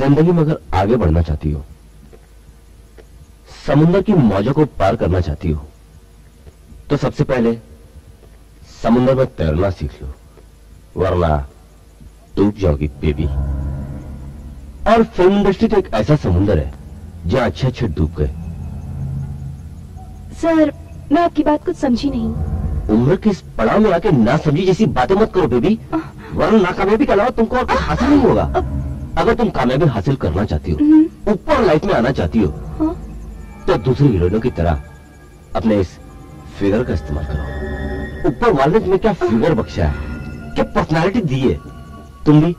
जिंदगी मगर आगे बढ़ना चाहती हो, समुद्र की मौजों को पार करना चाहती हो तो सबसे पहले समुद्र में तैरना सीख लो, वरना डूब जाओगी बेबी। और फिल्म इंडस्ट्री तो एक ऐसा समुद्र है जहाँ अच्छे अच्छे डूब गए। सर, मैं आपकी बात कुछ समझी नहीं। उम्र के इस पड़ाव में आके ना समझी जैसी बातें मत करो बेबी, वरना नाकामयाबी के अलावा तुमको और कुछ हासिल नहीं होगा। अगर तुम कामयाबी हासिल करना चाहती हो, ऊपर लाइफ में आना चाहती हो तो दूसरी हीरोइनों की तरह अपने इस फिगर का इस्तेमाल करो। ऊपर वाले ने क्या फिगर बख्शा है, क्या पर्सनालिटी दी है, तुम भी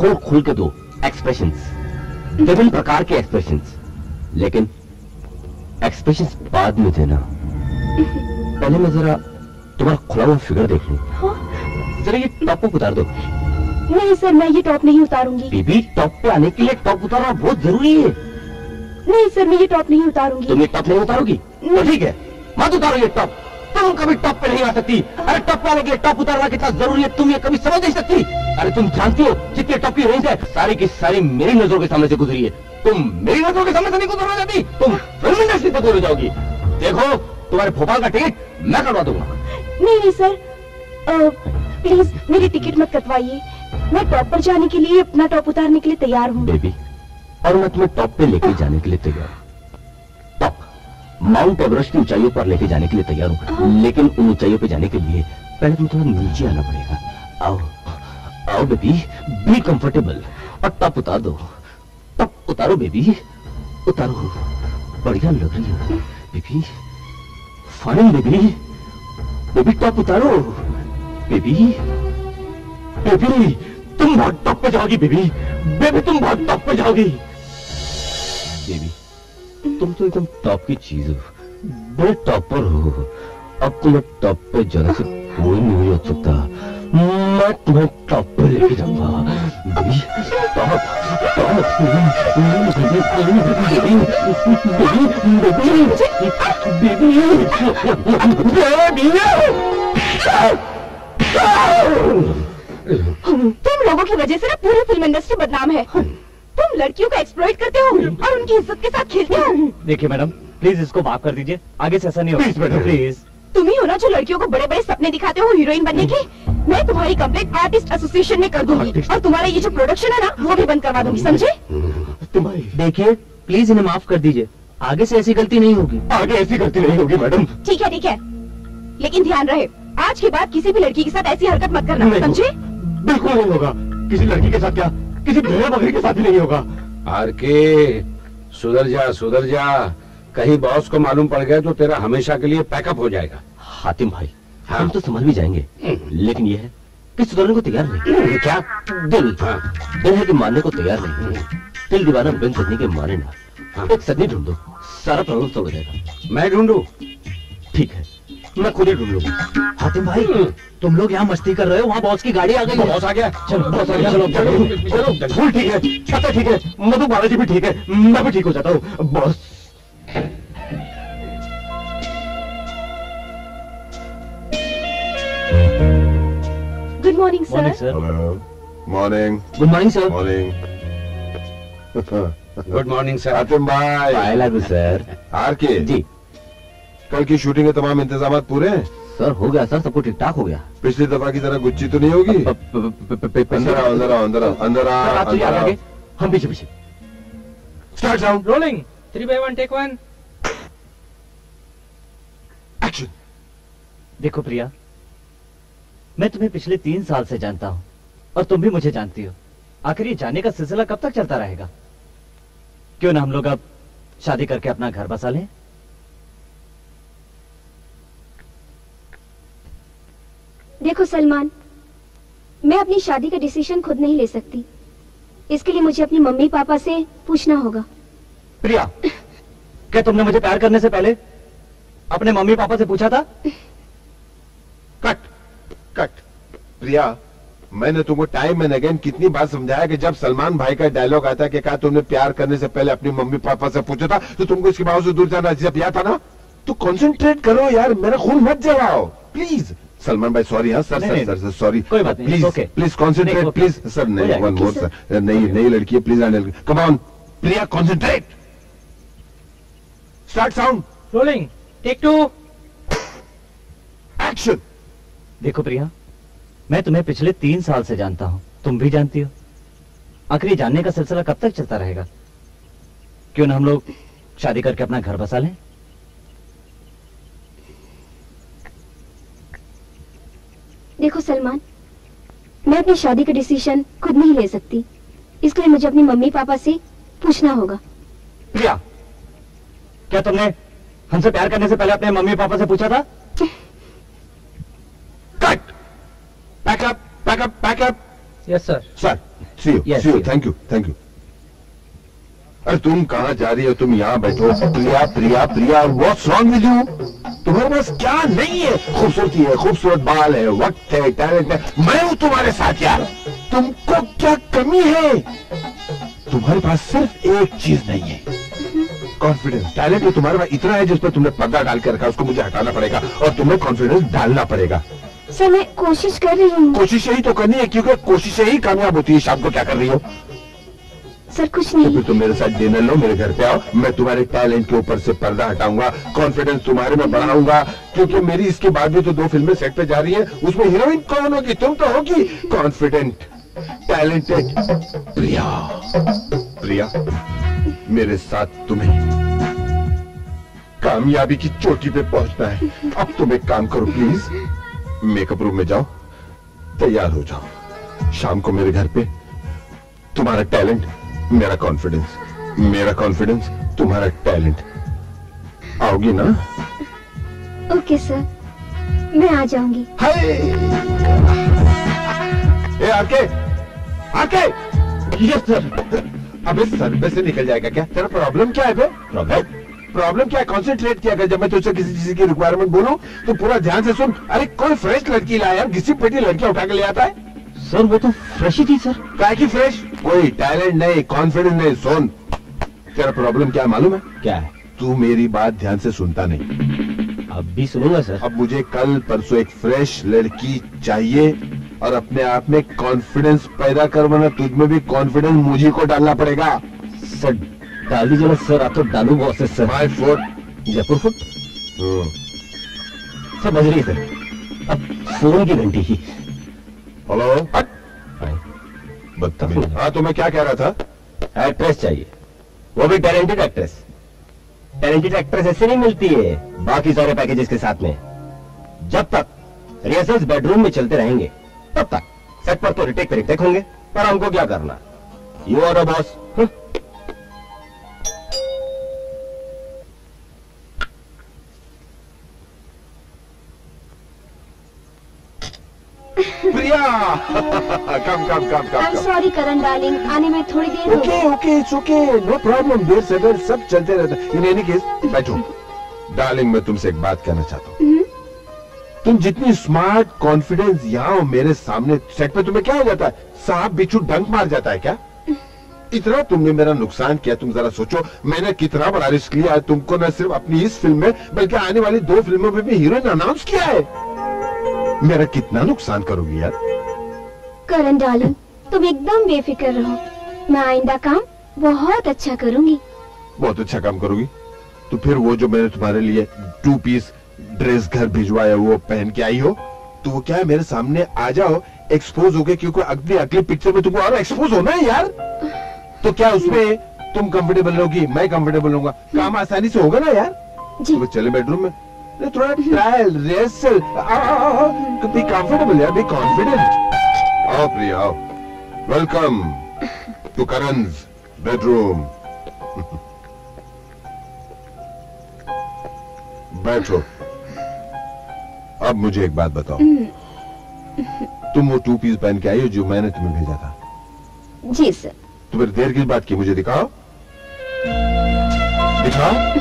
खोल खोल के दो एक्सप्रेशंस, विभिन्न प्रकार के एक्सप्रेशंस, लेकिन एक्सप्रेशंस बाद में देना, पहले मैं जरा तुम्हारा खुला हुआ फिगर देख लूं। जरा ये टॉप को उतार दो। नहीं सर, मैं ये टॉप नहीं उतारूंगी। बेबी, टॉप पे आने के लिए टॉप उतारना बहुत जरूरी है। नहीं सर, मैं ये टॉप नहीं उतारूंगी। तुम ये टॉप नहीं उतारोगी? तो ठीक है, मत उतारो ये टॉप। तुम कभी टॉप पे नहीं आ सकती। अरे टॉप पे आने के लिए टॉप उतारना कितना जरूरी है, तुम ये कभी समझ नहीं सकती। अरे तुम जानती हो जितनी टॉप की रेंज है सारी की सारी मेरी नजरों के सामने से गुजरी है। तुम मेरी नजरों के सामने से नहीं गुजरना चाहती, तुम फिल्म इंडस्ट्री पर गुजर जाओगी। देखो, तुम्हारे भोपाल का टिकट मैं कटवा दूंगा। नहीं सर, प्लीज मेरी टिकट मत कटवाइए। मैं टॉप पर जाने के लिए, अपना टॉप उतारने के लिए तैयार हूँ बेबी, और मैं तुम्हें टॉप पे लेके जाने के लिए तैयार हूँ। टॉप माउंट एवरेस्ट की ऊंचाइयों पर लेके जाने के लिए तैयार हूँ, लेकिन उन ऊंचाइयों पे जाने के लिए पहले तुम्हें थोड़ा नीचे आना पड़ेगा। आओ आओ बेबी, बी कंफर्टेबल और टॉप उतार दो। टॉप उतारो बेबी, उतारो, बढ़िया लग रही हो baby, fine baby, baby top उतारो बेबी। बेबी तुम बहुत टॉप पे जाओगी बेबी, बेबी तुम बहुत टॉप पे जाओगी। बेबी तुम तो एकदम टॉप की चीज हो, बड़े टॉपर हो। अब तुम्हें टॉप पे जाने से कोई नहीं रोक सकता, मैं तुम्हें टॉप पे लेके जाऊंगा। Baby top top baby baby baby baby. तुम लोगों की वजह से ना पूरी फिल्म इंडस्ट्री बदनाम है। तुम लड़कियों का एक्सप्लॉइट करते हो और उनकी इज्जत के साथ खेलते हो। देखिए मैडम, प्लीज इसको माफ कर दीजिए, आगे से ऐसा नहीं होगा। प्लीज मैडम, प्लीज तुम ही हो ना जो लड़कियों को बड़े बड़े सपने दिखाते हो हीरोइन बनने के। मैं तुम्हारी कंप्लेंट आर्टिस्ट एसोसिएशन में कर दूंगी और तुम्हारा ये जो प्रोडक्शन है ना वो भी बंद करवा दूंगी, समझे? तुम्हारी देखिए प्लीज इन्हें माफ कर दीजिए, आगे से ऐसी गलती नहीं होगी। आगे ऐसी गलती नहीं होगी मैडम। ठीक है ठीक है, लेकिन ध्यान रहे आज के बाद किसी भी लड़की के साथ ऐसी हरकत मत करना, समझे? बिल्कुल नहीं होगा, किसी लड़की के साथ क्या किसी भेड़ा बकरी के साथ भी नहीं होगा। आर के सुधर जा सुधर जा, कहीं बॉस को मालूम पड़ गया तो तेरा हमेशा के लिए पैकअप हो जाएगा। हातिम भाई हाँ। हम तो समझ भी जाएंगे, लेकिन यह है कि सुधरने को तैयार नहीं। क्या दिल हाँ। दिल है कि मानने को तैयार नहीं। दिल दीवाना बिन सदनी के माने ना हाँ। एक सदनी ढूंढो, सारा प्रॉब्लम सॉल्व हो जाएगा। मैं ढूंढू? ठीक है मैं खुद ही ढूंढ लूंगा। हातिम भाई तुम लोग यहाँ मस्ती कर रहे हो, वहाँ बॉस की गाड़ी आ गई। बॉस आ गया, चलो बॉस आ गया, चलो चलो चलो। ठीक है अच्छा ठीक है, मधु बाबा जी भी ठीक है, मैं भी ठीक हो जाता हूँ boss. Good morning sir. Morning. Good morning sir. Morning. Good morning sir. Hatim भाई I love you sir. R K ji कल की शूटिंग के तमाम इंतजाम पूरे हैं सर? हो गया सर, सब कुछ ठीक ठाक हो गया। पिछली दफा की तरह गुच्ची तो नहीं होगी? अंदर आओ अंदर आओ अंदर आओ अंदर आओ, हम पीछे पीछे। Start sound rolling 3/1 take 1 action. देखो प्रिया मैं तुम्हें पिछले 3 साल से जानता हूँ और तुम भी मुझे जानती हो, आखिर ये जाने का सिलसिला कब तक चलता रहेगा? क्यों ना हम लोग अब शादी करके अपना घर बसा लें। देखो सलमान मैं अपनी शादी का डिसीजन खुद नहीं ले सकती, इसके लिए मुझे अपनी मम्मी पापा से पूछना होगा। प्रिया क्या तुमने मुझे प्यार करने से पहले अपने मम्मी पापा से पूछा था? Cut cut. प्रिया मैंने तुमको टाइम एंड अगेन कितनी बार समझाया कि जब सलमान भाई का डायलॉग आता है कि कहा तुमने प्यार करने से पहले अपने मम्मी पापा से पूछा था तो तुमको इसके बावजूद दूर जाना जब याद था ना। तो कॉन्सेंट्रेट करो यार, मेरा खून मत जलाओ प्लीज। सलमान भाई सॉरी हाँ sir sir sorry, please please concentrate please sir. नहीं वन मोर सर, नहीं नई लड़की है प्लीज आने लड़की। Come on Priya concentrate. Start sound rolling 2 action. देखो प्रिया मैं तुम्हें पिछले 3 साल से जानता हूँ, तुम भी जानती हो, आखिर जानने का सिलसिला कब तक चलता रहेगा? क्यों ना हम लोग शादी करके अपना घर बसा लें। देखो सलमान मैं अपनी शादी का डिसीजन खुद नहीं ले सकती, इसके लिए मुझे अपने मम्मी पापा से पूछना होगा। प्रिया क्या तुमने हमसे प्यार करने से पहले अपने मम्मी पापा से पूछा था? Cut. Pack up pack up pack up. Yes sir. Sir see you thank you thank you. अरे तुम कहाँ जा रही हो, तुम यहाँ बैठो। Priya Priya Priya what's wrong with you? तुम्हारे पास क्या नहीं है? खूबसूरती है, खूबसूरत बाल है, वक्त है, टैलेंट है, मैं हूँ तुम्हारे साथ यार। तुमको क्या कमी है? तुम्हारे पास सिर्फ एक चीज नहीं है, कॉन्फिडेंस। टैलेंट तो तुम्हारे पास इतना है जिस पर तुमने पर्दा डाल के रखा, उसको मुझे हटाना पड़ेगा और तुम्हें कॉन्फिडेंस डालना पड़ेगा। सर मैं कोशिश कर रही हूँ। कोशिश ही तो करनी है क्योंकि कोशिश ही कामयाब होती है। शाम को क्या कर रही हो? सर कुछ नहीं। तो फिर तुम मेरे साथ डिनर लो, मेरे घर पे आओ, मैं तुम्हारे टैलेंट के ऊपर से पर्दा हटाऊंगा, कॉन्फिडेंस तुम्हारे में बढ़ाऊंगा। क्योंकि मेरी इसके बाद भी तो 2 फिल्में सेट पे जा रही है, उसमें हीरोइन कौन होगी? तुम तो होगी। कॉन्फिडेंट टैलेंटेड प्रिया। प्रिया मेरे साथ तुम्हें कामयाबी की चोटी पे पहुंचना है। अब तुम एक काम करो प्लीज, मेकअप रूम में जाओ, तैयार हो जाओ। शाम को मेरे घर पे तुम्हारा टैलेंट मेरा कॉन्फिडेंस, मेरा कॉन्फिडेंस तुम्हारा टैलेंट, आओगी ना? ओके सर मैं आ जाऊंगी। ए आके आके। Yes sir. अबे सर से निकल जाएगा क्या? तेरा प्रॉब्लम क्या है बे? प्रॉब्लम क्या है? कॉन्सेंट्रेट किया कर। जब मैं तुझसे किसी चीज की रिक्वायरमेंट बोलूं तो पूरा ध्यान से सुन। अरे कोई फ्रेश लड़की लाया यार, घिसी पेटी लड़कियां उठा के ले आता है। सर वो तो फ्रेश ही थी सर। क्या की फ्रेश? कोई टैलेंट नहीं, कॉन्फिडेंस नहीं। सोन तेरा प्रॉब्लम क्या है मालूम है? क्या है? तू मेरी बात ध्यान से सुनता नहीं। अब भी सुनूंगा सर। अब मुझे कल परसों एक फ्रेश लड़की चाहिए और अपने आप में कॉन्फिडेंस पैदा कर, वरना तुझ में भी कॉन्फिडेंस मुझे को डालना पड़ेगा। सर डाल दीजिए सर, आप तो डालूंगा सर। 5 फुट जयपुर फुट समझ रही सर, अब फोन की घंटी ही। हेलो, बदतमीज। हाँ तो मैं क्या कह रहा था, एक्ट्रेस चाहिए, वो भी टैलेंटेड एक्ट्रेस। टैलेंटेड एक्ट्रेस ऐसे नहीं मिलती है बाकी सारे पैकेजेस के साथ में। जब तक रिहर्सल्स बेडरूम में चलते रहेंगे तब तक सेट पर तो रिटेक पे रिटेक होंगे, पर हमको क्या करना, you are a boss. Priya come come come come. Sorry Karan darling, आने में थोड़ी देर। Okay okay, it's okay, no problem. देर से देर सब चलते रहता है। इन एनी केस, बैठो डार्लिंग, मैं तुमसे एक बात कहना चाहता हूँ। तुम जितनी स्मार्ट, कॉन्फिडेंस यहाँ हो मेरे सामने, सेट पे तुम्हें क्या हो जाता है? सांप बिच्छू डंक मार जाता है क्या? इतना तुमने मेरा नुकसान किया, तुम जरा सोचो मैंने कितना बड़ा रिस्क लिया। तुमको न सिर्फ अपनी इस फिल्म में बल्कि आने वाली 2 फिल्मों में भी हीरोइन अनाउंस किया है। मेरा कितना नुकसान करोगी यार। करण डार्लिंग, तुम एकदम बेफिक्र रहो, मैं आइंदा काम बहुत अच्छा करूंगी। बहुत अच्छा काम करोगी तो फिर वो जो मैंने तुम्हारे लिए 2 पीस ड्रेस घर भिजवाया वो पहन के आई हो तो वो क्या है, मेरे सामने आ जाओ एक्सपोज हो गए, क्योंकि अगली पिक्चर में तुमको और एक्सपोज होना है यार। तो क्या उसमें तुम कंफर्टेबल रहोगी, मैं कंफर्टेबल रहूंगा, काम आसानी से होगा ना यार। तो चले बेडरूम में थोड़ा ट्रायल रिहर्सल, बी कंफर्टेबल यार, बी कॉन्फिडेंट। आओ प्रिया, आओ, वेलकम टू करन्स बेडरूम। बैठो। अब मुझे एक बात बताओ, तुम वो 2 पीस पहन के आई हो जो मैंने तुम्हें भेजा था? जी सर। तो फिर देर किस बात की, मुझे दिखाओ, दिखाओ।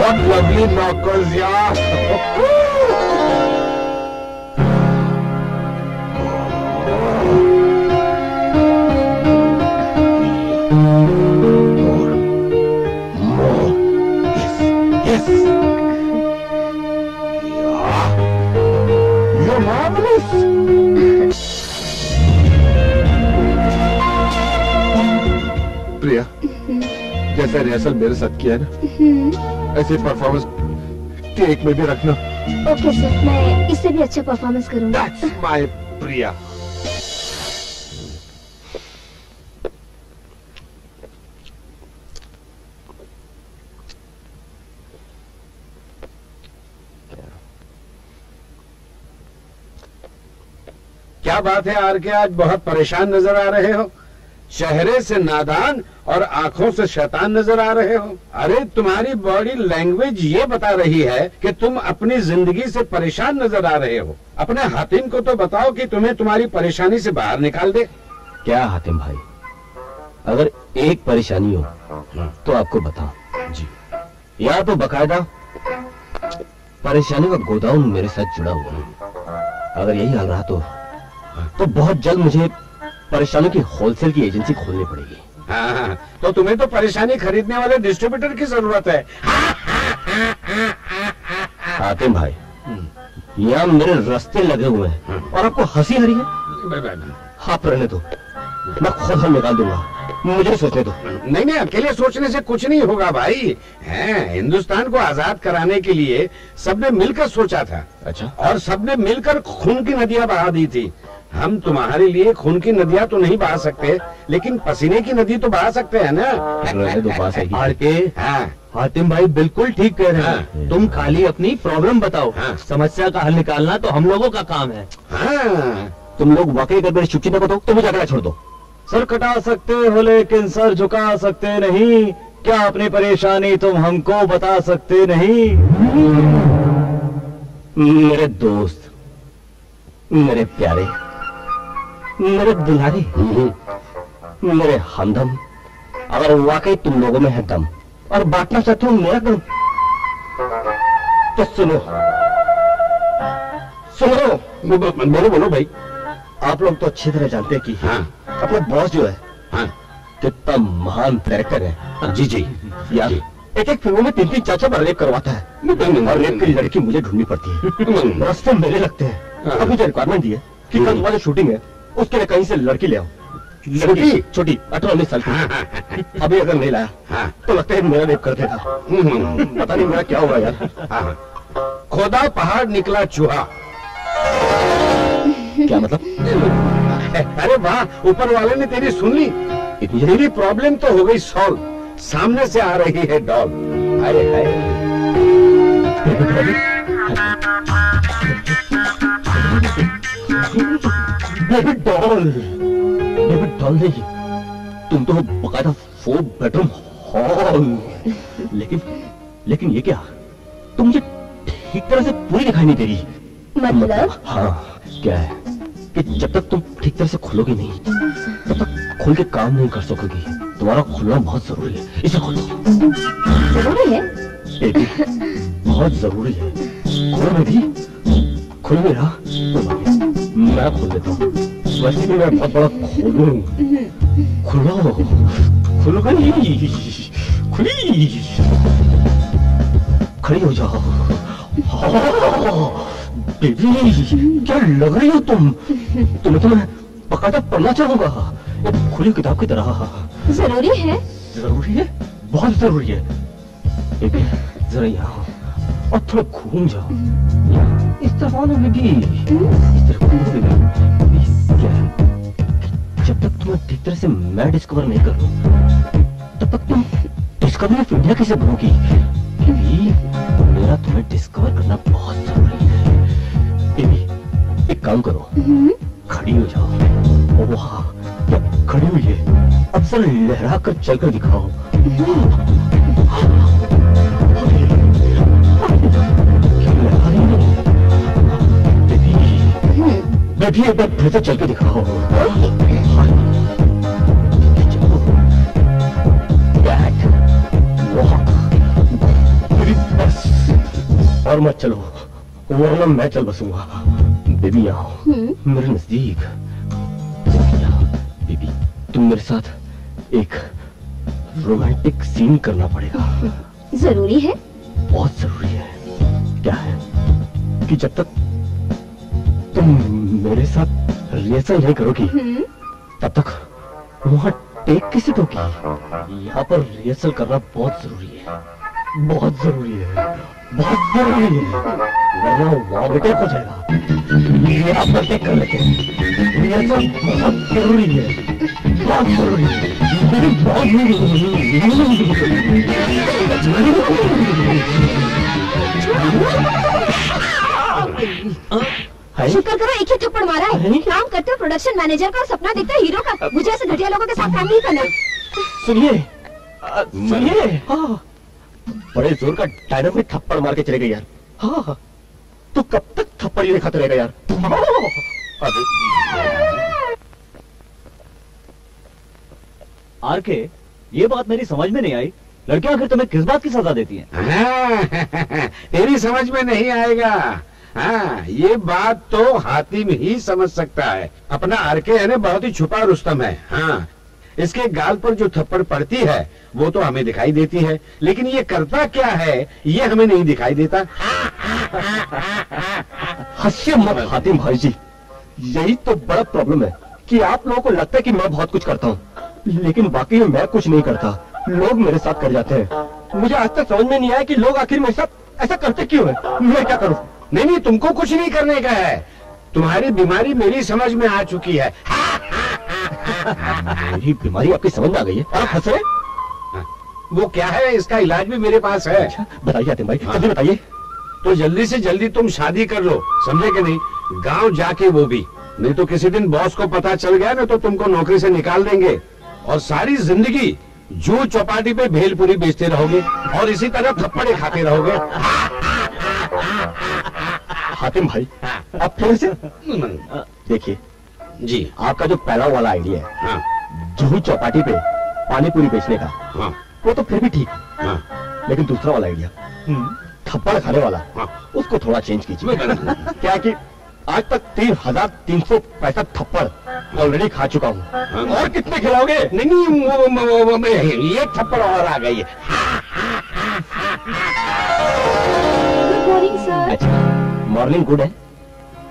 What lovely knockers, yeah. More, more, yes, yes. Yeah. You're marvelous. प्रिया, जैसा रिहर्सल मेरे साथ किया है ना, ऐसे परफॉर्मेंस टेक में भी रखना। ओके सर, मैं इससे भी अच्छा परफॉर्मेंस करूंगा। That's my प्रिया। क्या बात है आर के, आज बहुत परेशान नजर आ रहे हो। चेहरे से नादान और आंखों से शैतान नजर आ रहे हो। अरे तुम्हारी बॉडी लैंग्वेज ये बता रही है कि तुम अपनी जिंदगी से परेशान नजर आ रहे हो। अपने हातिम को तो बताओ कि तुम्हें तुम्हारी परेशानी से बाहर निकाल दे। क्या हातिम भाई, अगर एक परेशानी हो तो आपको बताओ जी, या तो बकायदा परेशानी का गोदाम मेरे साथ जुड़ा हुआ है। अगर यही हाल रहा तो बहुत जल्द मुझे परेशानियों की होलसेल की एजेंसी खोलनी पड़ेगी। हाँ, तो तुम्हें तो परेशानी खरीदने वाले डिस्ट्रीब्यूटर की जरूरत है। हातिम भाई, यहाँ मेरे रास्ते लगे हुए हैं और आपको हंसी आ रही है। आप रहने दो, मैं खुद हल निकाल दूंगा, मुझे सोचने दो। नहीं नहीं, अकेले सोचने से कुछ नहीं होगा भाई। हिंदुस्तान को आजाद कराने के लिए सबने मिलकर सोचा था। अच्छा। और सबने मिलकर खून की नदियाँ बहा दी थी। हम तुम्हारे लिए खून की नदियाँ तो नहीं बहा सकते, लेकिन पसीने की नदी तो बहा सकते हैं ना। आरके, हातिम भाई बिल्कुल ठीक कह रहे हैं। तुम खाली अपनी प्रॉब्लम बताओ, समस्या का हल निकालना तो हम लोगों का काम है। तुम लोग वाकई कर मेरी चुटकी न बताओ तो मुझे अकेला छोड़ दो। सर कटा सकते हो लेकिन सर झुका सकते नहीं। क्या अपनी परेशानी तुम हमको बता सकते नहीं? मेरे दोस्त, मेरे प्यारे, मेरे दुलारे, मेरे हमदम, अगर वाकई तुम लोगों में है दम और बांटना चाहते हो मेरा दम तो सुनो, सुनो, बोलो बोलो भाई। आप लोग तो अच्छी तरह जानते हैं कि हाँ। अपना बॉस जो है हाँ। कितना महान डायरेक्टर है। जी जी यार जी। एक एक फिल्मों में 3-3 चाचा पर रेप करवाता है और रेप की लड़की मुझे ढूंढनी पड़ती है, रास्ते मेले लगते हैं। अब मुझे रिक्वायरमेंट दी है कि कल तुम्हारी शूटिंग है, उसके लिए कहीं से लड़की ले आओ, छोटी छोटी 18-19 साल की। अभी अगर नहीं लाया हाँ। तो लगता है मेरा रेप कर देगा। पता नहीं मेरा क्या हुआ यार। हाँ। खोदा पहाड़ निकला चूहा। क्या मतलब? अरे वाह, ऊपर वाले ने तेरी सुन ली। तेरी प्रॉब्लम तो हो गई सॉल्व। सामने से आ रही है डॉल। अरे हाय डॉल। तुम तो बकायदा 4 बेडरूम हॉल। लेकिन ये क्या, तुम मुझे ठीक तरह से पूरी दिखाई नहीं दे रही। मतलब? हाँ, क्या है कि जब तक तुम ठीक तरह से खुलोगी नहीं, तब तक खुल के काम नहीं कर सकोगी। तुम्हारा खुलना बहुत जरूरी है। इसे खोलो। जरूरी है? बहुत जरूरी है। खोलो मेरी, खुल मेरा। मैं खोल देता हूँ। वैसे भी मैं बहुत बड़ा खोलू। खुलो खुलो, खुली खड़ी हो जाओ। बेबी क्या लग रही हो तुम? तुम्हें तो मैं पकाता पढ़ना चाहूंगा, खुली किताब की तरह। जरूरी है? जरूरी है, बहुत जरूरी है। बेबी जरा यहाँ और थोड़ा घूम जाओ। इस तरफ आओ ना बेबी, इस तरफ घूम। जब तक तुम्हें ठीक तरह से मैं डिस्कवर नहीं कर लूं, तब तक तुम डिस्कवरी ऑफ इंडिया कैसे बनोगी? मेरा तुम्हें डिस्कवर करना बहुत जरूरी है। बेबी एक काम करो, खड़ी हो जाओ। ओ हाँ, खड़ी हुई है। अब सर लहरा कर चलकर दिखाओ। बेबी एक बार फिर से चल के दिखाओ। और मत चलो, वरना मैं चल बसूंगा। बेबी आओ मेरे नजदीक। बेबी तुम मेरे साथ एक रोमांटिक सीन करना पड़ेगा। जरूरी है? बहुत जरूरी है। क्या है कि जब तक तुम मेरे साथ रिहर्सल नहीं करोगी, तब तक वहाँ टेक कैसे दोगी? यहाँ पर रिहर्सल करना बहुत जरूरी है, बहुत जरूरी है, बहुत जरूरी है। वरना वॉमिटिंग हो जाएगा। यहाँ पर टेक कर लेते हैं। रिहर्सल बहुत जरूरी है, बहुत जरूरी है। शुक्र करो एक ही थप्पड़ मारा है। काम करते हो प्रोडक्शन मैनेजर का, सपना देखता है हीरो का। मुझे ऐसे घटिया लोगों के साथ काम नहीं करना। सुनिए सुनिए, हाँ। बड़े जोर का डायनामिक थप्पड़ मार के चले गए यार। हाँ। तू कब तक थप्पड़ ही खाते रहेगा यार? आरके, ये बात मेरी समझ में नहीं आई। लड़कियां आखिर तुम्हें किस बात की सजा देती है? तेरी समझ में नहीं आएगा। हाँ, ये बात तो हातिम ही समझ सकता है। अपना आरके है ना, बहुत ही छुपा रुस्तम है। हाँ, इसके गाल पर जो थप्पड़ पड़ती है वो तो हमें दिखाई देती है, लेकिन ये करता क्या है ये हमें नहीं दिखाई देता। हंसिए मत हातिम भाई जी, यही तो बड़ा प्रॉब्लम है कि आप लोगों को लगता है कि मैं बहुत कुछ करता हूँ, लेकिन बाकी मैं कुछ नहीं करता। लोग मेरे साथ कर जाते हैं। मुझे आज तक समझ में नहीं आया कि लोग आखिर मेरे साथ ऐसा करते क्यों है। मैं क्या करूँ? नहीं नहीं, तुमको कुछ नहीं करने का है। तुम्हारी बीमारी मेरी समझ में आ चुकी है। मेरी बीमारी आपकी समझ में आ गई है? आप हंस रहे? वो क्या है, इसका इलाज भी मेरे पास है। अच्छा, बताइए आतिम भाई, जल्दी बताइए। तो जल्दी से जल्दी तुम शादी कर लो, समझे कि नहीं? गांव जाके वो भी नहीं तो किसी दिन बॉस को पता चल गया ना तो तुमको नौकरी से निकाल देंगे और सारी जिंदगी जूह चौपाटी पे भेलपुरी बेचते रहोगे और इसी तरह थप्पड़े खाते रहोगे। हातिम भाई आप फिर से देखिए जी, आपका जो पहला वाला आइडिया है हाँ। जूहू चौपाटी पे पानी पूरी बेचने का हाँ। वो तो फिर भी ठीक हाँ। लेकिन दूसरा वाला आइडिया थप्पड़ खाने वाला हाँ। उसको थोड़ा चेंज कीजिए। क्या कि आज तक 3,365 थप्पड़ ऑलरेडी खा चुका हूँ। और कितने खिलाओगे? नहीं, ये थप्पड़ और आ गई है। Good morning sir. अच्छा मॉर्निंग गुड है,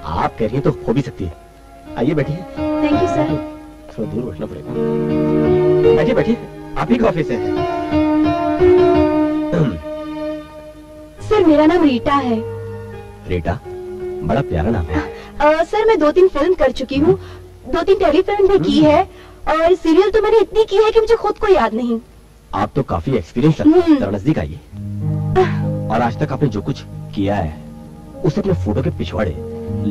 आप कह रही है तो हो भी सकती है। आइए बैठिए। Thank you sir. थोड़ा दूर बैठना पड़ेगा। बैठिए बैठिए, आप ही का ऑफिस है। सर मेरा नाम रीटा है। रीटा बड़ा प्यारा नाम है। सर मैं 2-3 फिल्म कर चुकी हूँ, 2-3 टेलीफिल्म भी की है और सीरियल तो मैंने इतनी की है कि मुझे खुद को याद नहीं। आप तो काफी एक्सपीरियंस है, नजदीक आइए। और आज तक आपने जो कुछ किया है उसे अपने फोटो के पिछवाड़े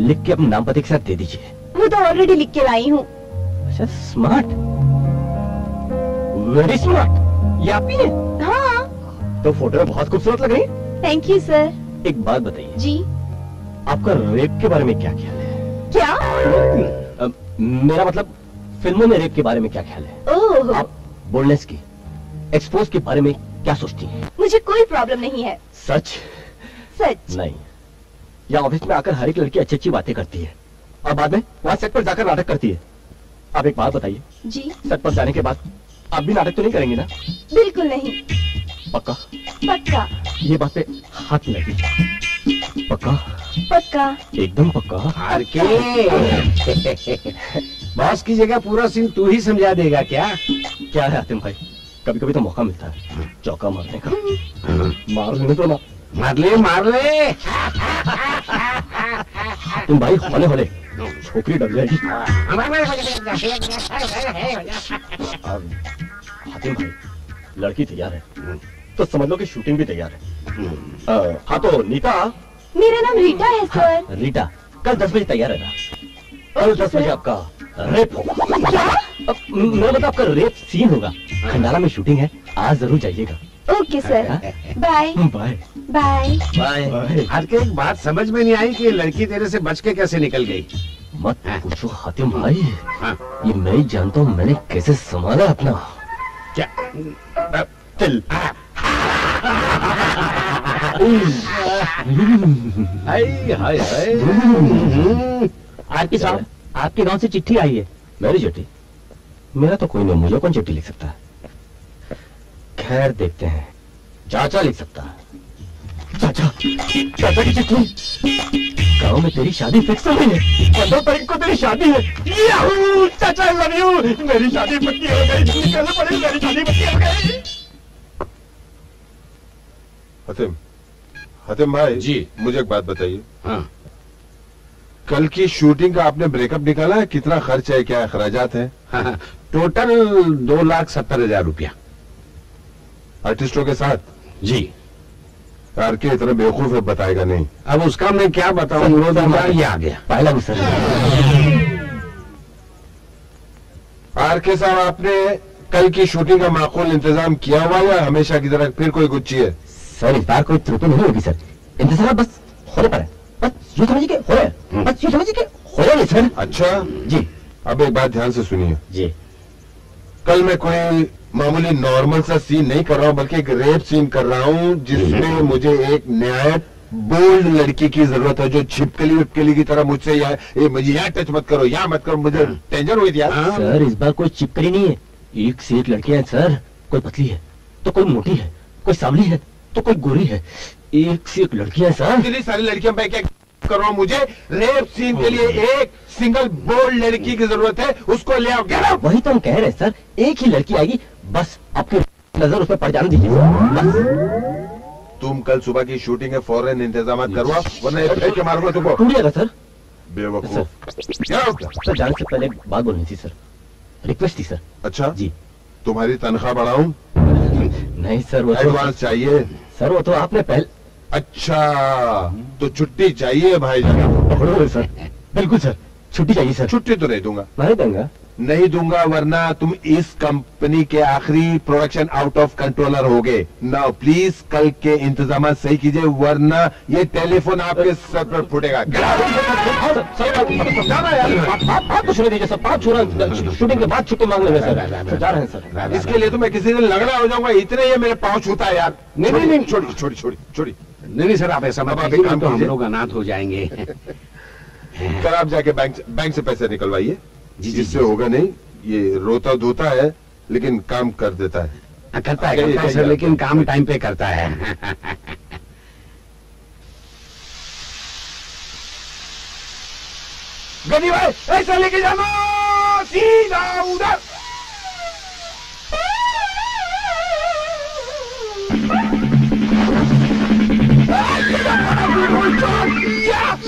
लिख के अपने नाम पते के साथ दे दीजिए। वो तो ऑलरेडी लिख के लाई हूँ। अच्छा स्मार्ट, वेरी स्मार्ट। ये आप भी है? हाँ। तो फोटो में बहुत खूबसूरत लग रही है। Thank you sir. एक बात बताइए जी, आपका रेप के बारे में क्या ख्याल है? क्या? मेरा मतलब फिल्मों में रेप के बारे में क्या ख्याल है? ओह। आप बोल्डनेस की, एक्सपोज के बारे में क्या सोचती हैं? मुझे कोई प्रॉब्लम नहीं है। सच? सच। नहीं, यहाँ ऑफिस में आकर हर एक लड़की अच्छी अच्छी बातें करती है और बाद में वहाँ सेट पर जाकर नाटक करती है। आप एक बात बताइए जी, सेट पर जाने के बाद आप भी नाटक तो नहीं करेंगे ना? बिल्कुल नहीं। पक्का? पक्का। ये बातें हाथ में लगी। पक्का? पक्का। एकदम पक्का। बॉस की जगह पूरा सीन तू ही समझा देगा क्या? क्या है हातिम भाई, कभी कभी तो मौका मिलता है चौका मारने का। मार लेने तो ना। मार ले मार ले। हातिम भाई होले होले, छोकरी डर जाएगी। हातिम भाई लड़की तैयार है तो समझ लो कि शूटिंग भी तैयार है। हाँ तो नीता। मेरा नाम रीटा है सर। हाँ, रीटा कल 10 बजे तैयार है ना? कल 10 बजे आपका रेप होगा। क्या? मैं बता, आपका रेप सीन होगा, खंडाला में शूटिंग है, आज जरूर जाइएगा। Okay sir, bye bye bye bye. हर के एक बात समझ में नहीं आई कि लड़की तेरे से बच के कैसे निकल गई। मत पूछो हातिम भाई। हाँ। ये मैं ही जानता हूँ मैंने कैसे संभाला अपना। क्या तिल। आरपी साहब आपके गांव से चिट्ठी आई है। मेरी चिट्ठी? मेरा तो कोई नहीं, मुझे कौन चिट्ठी लिख सकता है। खैर देखते हैं, चाचा लिख सकता है। चाचा, चाचा की चिट्ठी। गाँव में तेरी शादी फिक्स हो गई है, 15 तारीख को तेरी शादी है। याहू चाचा लव यू। मेरी शादी पक्की हो गई, निकलना पड़ेगा। मेरी शादी पक्की हो गई। हतिम, हतिम भाई जी मुझे एक बात बताइए। हाँ। कल की शूटिंग का आपने ब्रेकअप निकाला है? कितना खर्च है, क्या अखराजात है? हाँ, टोटल 2,70,000 रुपया। आर्टिस्टों के साथ जी। यार के इतना बेवकूफ है बताएगा नहीं। अब उसका मैं क्या बताऊँ, रोज हमारे आ गया पहला गुस्सा। आर के साहब आपने कल की शूटिंग का माकूल इंतजाम किया हुआ या हमेशा की तरह फिर कोई गुच्छी है? सर इस बार कोई त्रुटि नहीं होगी सर, इंतजार बस होने पर है। बस यूँ समझिए हो रहा है, बस यूँ समझिए हो रहा है सर। अच्छा जी अब एक बात ध्यान से सुनिए जी, कल मैं कोई मामूली नॉर्मल सा सीन नहीं कर रहा हूँ बल्कि एक रेप सीन कर रहा हूँ जिसमें मुझे एक नहायत बोल्ड लड़की की जरूरत है जो छिपकली विपकली की तरह मुझसे यहाँ टच मत करो, यहाँ मत करो, मुझे टेंशन हुई थी यार। सर इस बार कोई छिपकली नहीं है, एक से एक लड़कियाँ हैं सर। कोई पतली है तो कोई मोटी है, कोई सांवली है तो कोई गोरी है, एक से एक लड़कियां सर। इतनी सारी लड़कियां मैं क्या कर रहा हूँ, मुझे रेप सीन के लिए एक सिंगल बोल्ड लड़की की जरूरत है, उसको ले आओ। वही तो हम कह रहे हैं सर, एक ही लड़की आएगी, बस आपकी नजर उस पर पड़ जाने दीजिए। तुम कल सुबह की शूटिंग है, फौरन इंतजाम करवा वरना एक मारूंगा तुमको। टूट जाएगा सर बेवकूफ। सर जाने से पहले एक बात बोलनी थी सर, रिक्वेस्ट थी सर। अच्छा जी। तुम्हारी तनख्वाह बढ़ाऊं? नहीं सर वो एडवांस चाहिए सर, वो तो आपने पहले। अच्छा तो छुट्टी चाहिए भाई जान। सर बिल्कुल सर छुट्टी चाहिए सर। छुट्टी तो नहीं दूंगा। नहीं दूंगा? नहीं दूंगा वरना तुम इस कंपनी के आखिरी प्रोडक्शन आउट ऑफ कंट्रोलर होगे। नाउ प्लीज कल के इंतजाम सही कीजिए वरना ये टेलीफोन आपके सर पर फूटेगा। शूटिंग के बाद छुट्टी मांग रहे हैं सर, इसके लिए तो मैं किसी दिन लगड़ा हो जाऊंगा। इतने ये मेरे पाँव छूता है यार। नहीं छोड़ी छोड़ी छोड़ी छोड़ी। नहीं सर आप ऐसा मत कीजिए, हम लोग अनाथ हो जाएंगे। पर आप जाके बैंक से पैसे निकलवाइए, जिससे होगा नहीं, ये रोता धोता है लेकिन काम कर देता है। करता है सर, लेकिन काम टाइम पे करता है। गनी भाई ऐसा लेके जाना सीधा उधर। यहाँ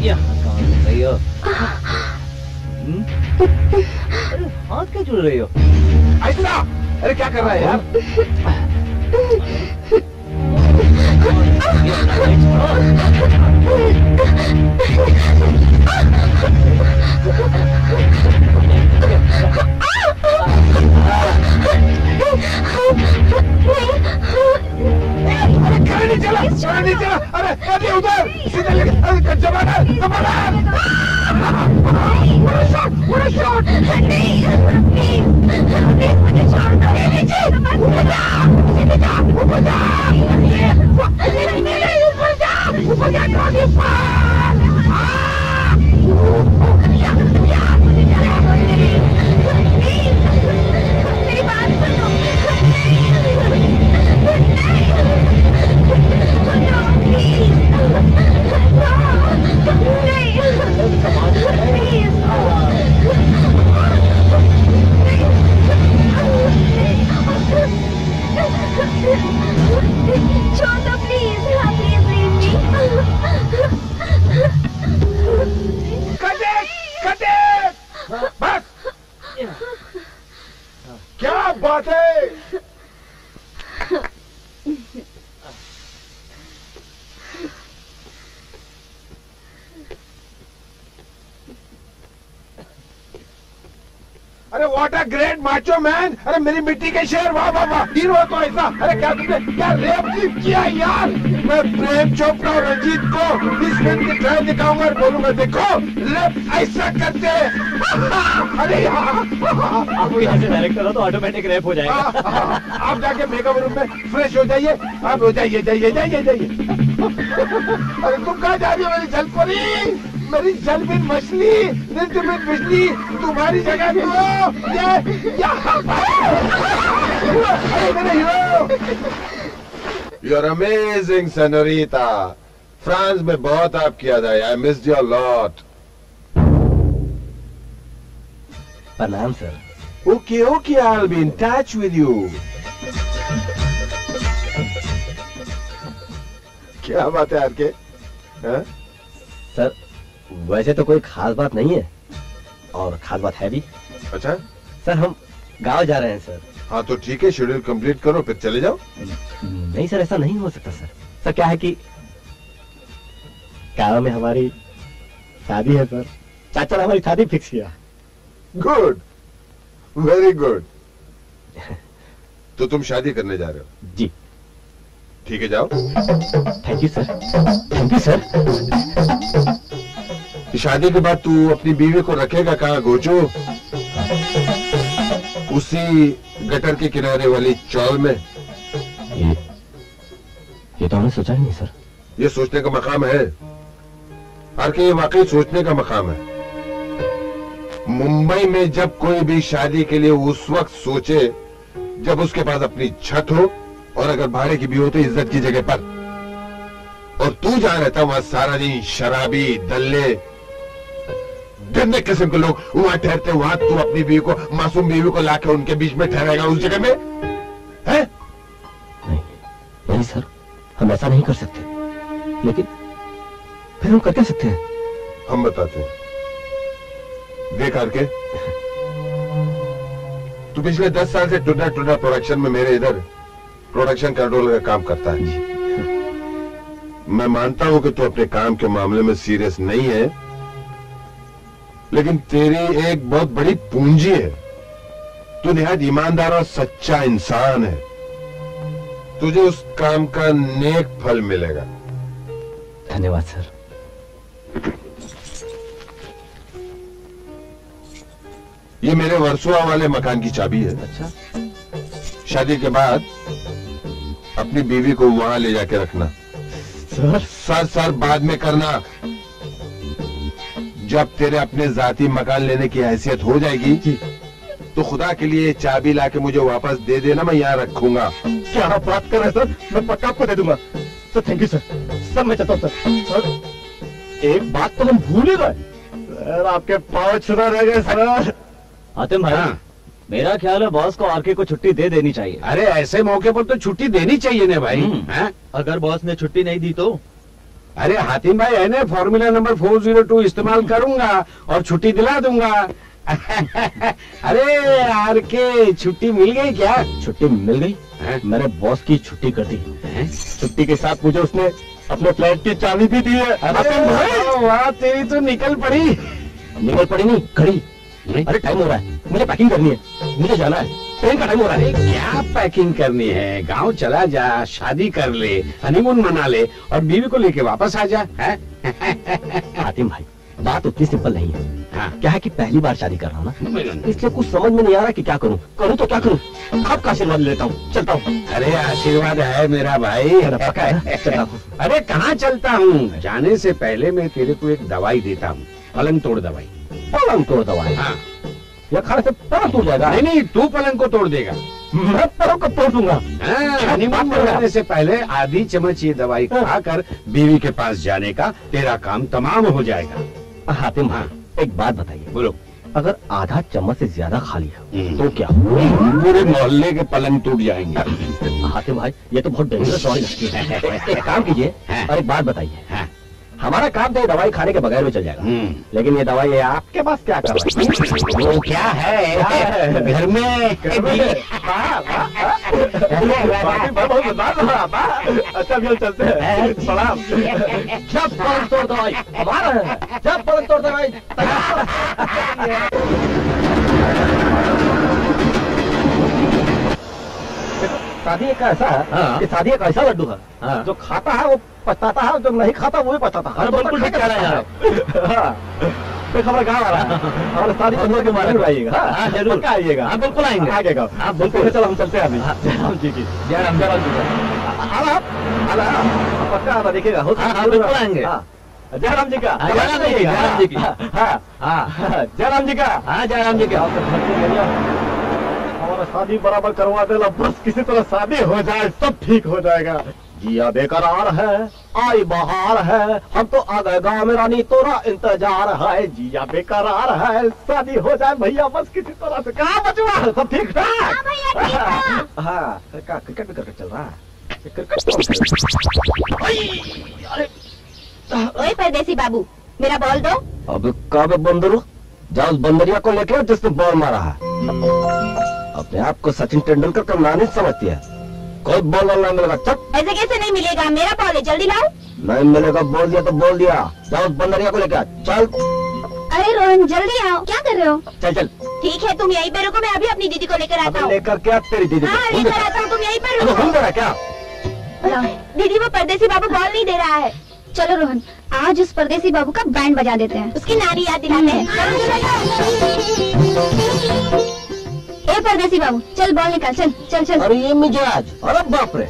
कहाँ घूम रही हो? अरे हाथ क्या जुड़ रही हो? ऐसा अरे क्या कर रहा है यार? अरे चला अरे उधर सीधा लेके माचो मैन। अरे मेरी मिट्टी के शेर, वाह वाह वाह हीरो तो ऐसा। अरे क्या तुमने क्या रेप किया यार? मैं प्रेम चोपड़ा और रंजीत को इस फिल्म की ट्रेल दिखाऊंगा और बोलूंगा देखो रेप ऐसा करते हैं। अरे आपको यहाँ से डायरेक्ट करो तो ऑटोमेटिक रेप हो जाएगा। आप जाके मेकअप रूम में फ्रेश हो जाइए, आप हो जाइए जाइए। अरे तुम कहाँ जा रही हो? मेरी जलपरी, मेरी जलबिन मछली, जलबिन मछली तुम्हारी जगह पे हो। You are amazing senorita. France में बहुत आप किया था, आई मिस्ड योर लॉट। प्रणाम sir. Okay I will be in touch with you. क्या बात है आपके सर? वैसे तो कोई खास बात नहीं है, और खास बात है भी। अच्छा सर, हम गांव जा रहे हैं सर। हाँ तो ठीक है, शेड्यूल कंप्लीट करो फिर चले जाओ। नहीं सर, ऐसा नहीं हो सकता सर। सर क्या है कि गांव में हमारी शादी है सर। चाचा ने हमारी शादी फिक्स किया। Good, very good. तो तुम शादी करने जा रहे हो? जी ठीक है, जाओ। Thank you sir, thank you sir. शादी के बाद तू अपनी बीवी को रखेगा कहाँ गोचो? उसी गटर के किनारे वाली चौल में? ये तो हमने सोचा ही नहीं सर। ये सोचने का मकाम है और कि ये वाकई सोचने का मकाम है। मुंबई में जब कोई भी शादी के लिए उस वक्त सोचे जब उसके पास अपनी छत हो, और अगर भाड़े की भी हो तो इज्जत की जगह पर। और तू जा रहता वहां सारा दिन, शराबी दल्ले गंदे किस्म के लोग वहां ठहरते, वहां तू अपनी बीवी को, मासूम बीवी को लाके उनके बीच में ठहराएगा उस जगह में? है? नहीं सर, हम ऐसा नहीं कर सकते। लेकिन फिर हम कर क्या सकते हैं? हम बताते हैं। देख आरके, तू पिछले 10 साल से टुना प्रोडक्शन में मेरे इधर प्रोडक्शन कंट्रोल का काम करता है। मैं मानता हूं कि तू अपने काम के मामले में सीरियस नहीं है, लेकिन तेरी एक बहुत बड़ी पूंजी है। तू निहायत ईमानदार और सच्चा इंसान है, तुझे उस काम का नेक फल मिलेगा। धन्यवाद सर। ये मेरे वर्सोवा वाले मकान की चाबी है। अच्छा। शादी के बाद अपनी बीवी को वहाँ ले जाके रखना। सर सर सर बाद में करना। जब तेरे अपने जाती मकान लेने की हैसियत हो जाएगी तो खुदा के लिए चाबी लाके मुझे वापस दे देना, मैं यहाँ रखूंगा। क्या बात कर रहे हैं सर, मैं पक्का आपको दे दूंगा sir. Thank you sir. Sir मैं चाहता हूँ सर, सर एक बात तो हम भूल ही गए सर, आपके पाँव छुरा रह गए सर। हातिम भाई, हाँ। मेरा ख्याल है बॉस को आरके को छुट्टी दे देनी चाहिए। अरे ऐसे मौके पर तो छुट्टी देनी चाहिए ना भाई। अगर बॉस ने छुट्टी नहीं दी तो? अरे हातिम भाई है ना, फॉर्मूला नंबर 402 इस्तेमाल करूंगा और छुट्टी दिला दूंगा। अरे आरके छुट्टी मिल गई क्या? छुट्टी मिल गई है? मेरे बॉस की छुट्टी कर दी है? छुट्टी के साथ मुझे उसने अपने फ्लैट की चाबी भी दी है। वाह तेरी तो निकल पड़ी। निकल पड़ी नहीं, खड़ी। अरे टाइम हो रहा है, मुझे पैकिंग करनी है, मुझे जाना है, ट्रेन का टाइम हो रहा है। क्या पैकिंग करनी है? गांव चला जा, शादी कर ले, हनीमून मना ले और बीवी को लेके वापस आ जा। हातिम भाई बात उतनी सिंपल नहीं है। हाँ। क्या है कि पहली बार शादी कर रहा हूँ ना, इसलिए कुछ समझ में नहीं आ रहा कि क्या करूँ। करूँ तो क्या करूँ? आपका आशीर्वाद लेता हूँ, चलता हूँ। अरे आशीर्वाद है मेरा भाई। अरे कहाँ चलता हूँ, जाने से पहले मैं तेरे को एक दवाई देता हूँ। पलंग तोड़ दवाई। पलंग तोड़ दवाई? हाँ। या खाने से पलंग तोड़ जाएगा? नहीं नहीं, तू पलंग को तोड़ देगा, मैं पलंग को तोड़ दूंगा। हनीमून मनाने से पहले आधी चम्मच ये दवाई खाकर बीवी के पास जाने का तेरा काम तमाम हो जाएगा। हातिम भाई एक बात बताइए। बोलो। अगर आधा चम्मच से ज्यादा खा लिया तो क्या पूरे मोहल्ले के पलंग टूट जाएंगे? हातिम भाई ये तो बहुत डेंजरस है। काम कीजिए और एक बात बताइए, हमारा काम तो दवाई खाने के बगैर भी चल जाएगा, लेकिन ये दवाई है आपके पास क्या कर रहा है? वो क्या है घर में? अच्छा चल चलते हैं। जब पलंग तोड़ दवाई हमारा है, जब पलंग तोड़ दवाई। शादी एक ऐसा है, शादी एक ऐसा लड्डू है जो खाता है वो पछताता है, जो नहीं खाता वो भी पछताता है। बिल्कुल ठीक कह रहे हैं आप। खबर कहाँ आ रहा है? हमारे शादी पंद्रह के बारे में आइएगा। जरूर आइएगा, बिल्कुल आएंगे, आएगा बिल्कुल। चलो हम चलते हैं अभी। जी जी जय राम। पक्का आ रहा, देखिएगा बिल्कुल आएंगे। जय राम जी का, जय राम जी का, जय राम जी का, हाँ जय राम जी का। शादी बराबर करवा देना, बस किसी तरह शादी हो जाए सब ठीक हो जाएगा। जिया बेकरार है, आई बहार है, हम तो आ गए गाँव में रानी तोरा इंतजार है। जिया बेकरार है, शादी हो जाए भैया बस किसी तरह से। कहाँ बचवा सब ठीक ठाक? हाँ क्रिकेट भी करके चल रहा है। ओए परदेसी बाबू मेरा बॉल दो। अब कब बंदरू जाओ, बंदरिया को लेके जिसने बॉल मारा है। अपने आप को सचिन तेंदुलकर का नानी समझती है। कोई बॉल ना मिलेगा चक। ऐसे कैसे नहीं मिलेगा, मेरा बॉल है, जल्दी लाओ। नहीं मिलेगा, बोल दिया तो बोल दिया। जाओ बंदरिया को लेकर चल। अरे रोहन जल्दी आओ, क्या कर रहे हो? चल चल। ठीक है तुम यहीं पे रुको, मैं अभी अपनी दीदी को लेकर आता हूँ। लेकर क्या? तेरी दीदी लेकर आता हूँ, तुम यहीं पे रुको। भूल गया क्या? दीदी वो परदेसी बाबू बॉल नहीं दे रहा है। चलो रोहन आज उस परदेसी बाबू का बैंड बजा देते हैं, उसकी नानी याद दिलाते हैं। ए परदेसी बाबू चल बॉल निकाल, चल चल चल। अरे ये मिजाज, अरे बाप रे,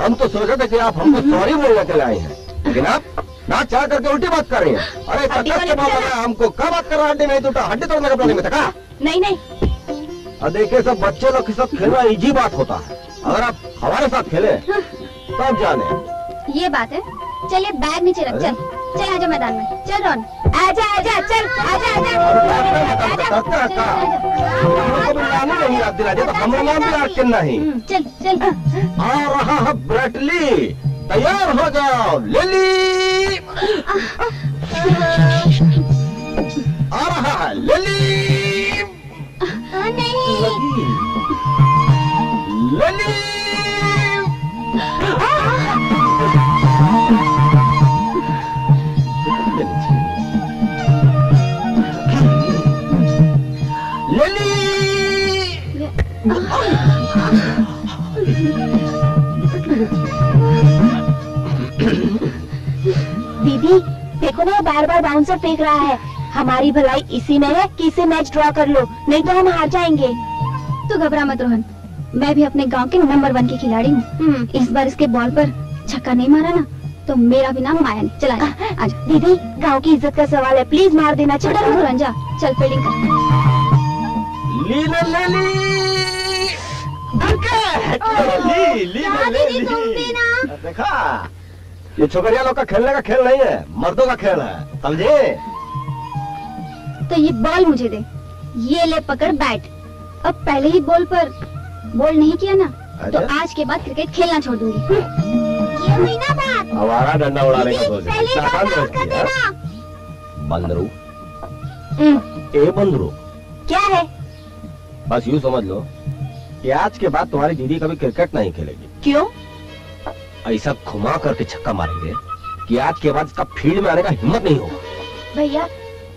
हम तो सोच रहे थे कि आप हमको सॉरी बोलने के लिए आए हैं, लेकिन आप ना चाह करके उल्टी बात कर रही हैं। अरे कब से बात कर रहा है हमको, क्या बात कर रहा है? हड्डी नहीं टूटा, हड्डी तोड़ने का प्लानिंग में था? नहीं नहीं। अब देखिए सब बच्चे लोग के साथ खेलना इजी बात होता है, अगर आप हमारे साथ खेले तब जाने। ये बात है, चलिए बैग नीचे रख, चल चल आजा मैदान में, चल रोहन आजा आजा, चल आजा आजा। आ रहा है ब्रैटली, तैयार हो जाओ लिली। आ रहा है लिली, लिली दीदी देखो ना, बार बार बाउंसर फेंक रहा है, हमारी भलाई इसी में है कि इसे मैच ड्रॉ कर लो, नहीं तो हम हार जाएंगे। तो घबरा मत रोहन, मैं भी अपने गांव के नंबर 1 की खिलाड़ी हूँ। इस बार इसके बॉल पर छक्का नहीं मारा ना तो मेरा भी नाम माया नहीं। चला आज दीदी, गांव की इज्जत का सवाल है, प्लीज मार देना। चल रोहन जा, चल फील्डिंग कर। देखा, ये छोकरिया लोग का खेलने का खेल नहीं है, मर्दों का खेल है, समझे? तो ये बॉल मुझे दे, ये ले पकड़ बैट। अब पहले ही बॉल पर बॉल नहीं किया ना तो आज के बाद क्रिकेट खेलना छोड़ दूंगी। ये हुई ना बात। आवारा डंडा उड़ाने का सोच रहा है बंदरू। ए बंदरू क्या है? बस यूँ समझ लो कि आज के बाद तुम्हारी दीदी कभी क्रिकेट नहीं खेलेगी। क्यों? ऐसा घुमा करके छक्का मारेंगे कि आज के बाद इसका फील्ड में आने का हिम्मत नहीं होगा। भैया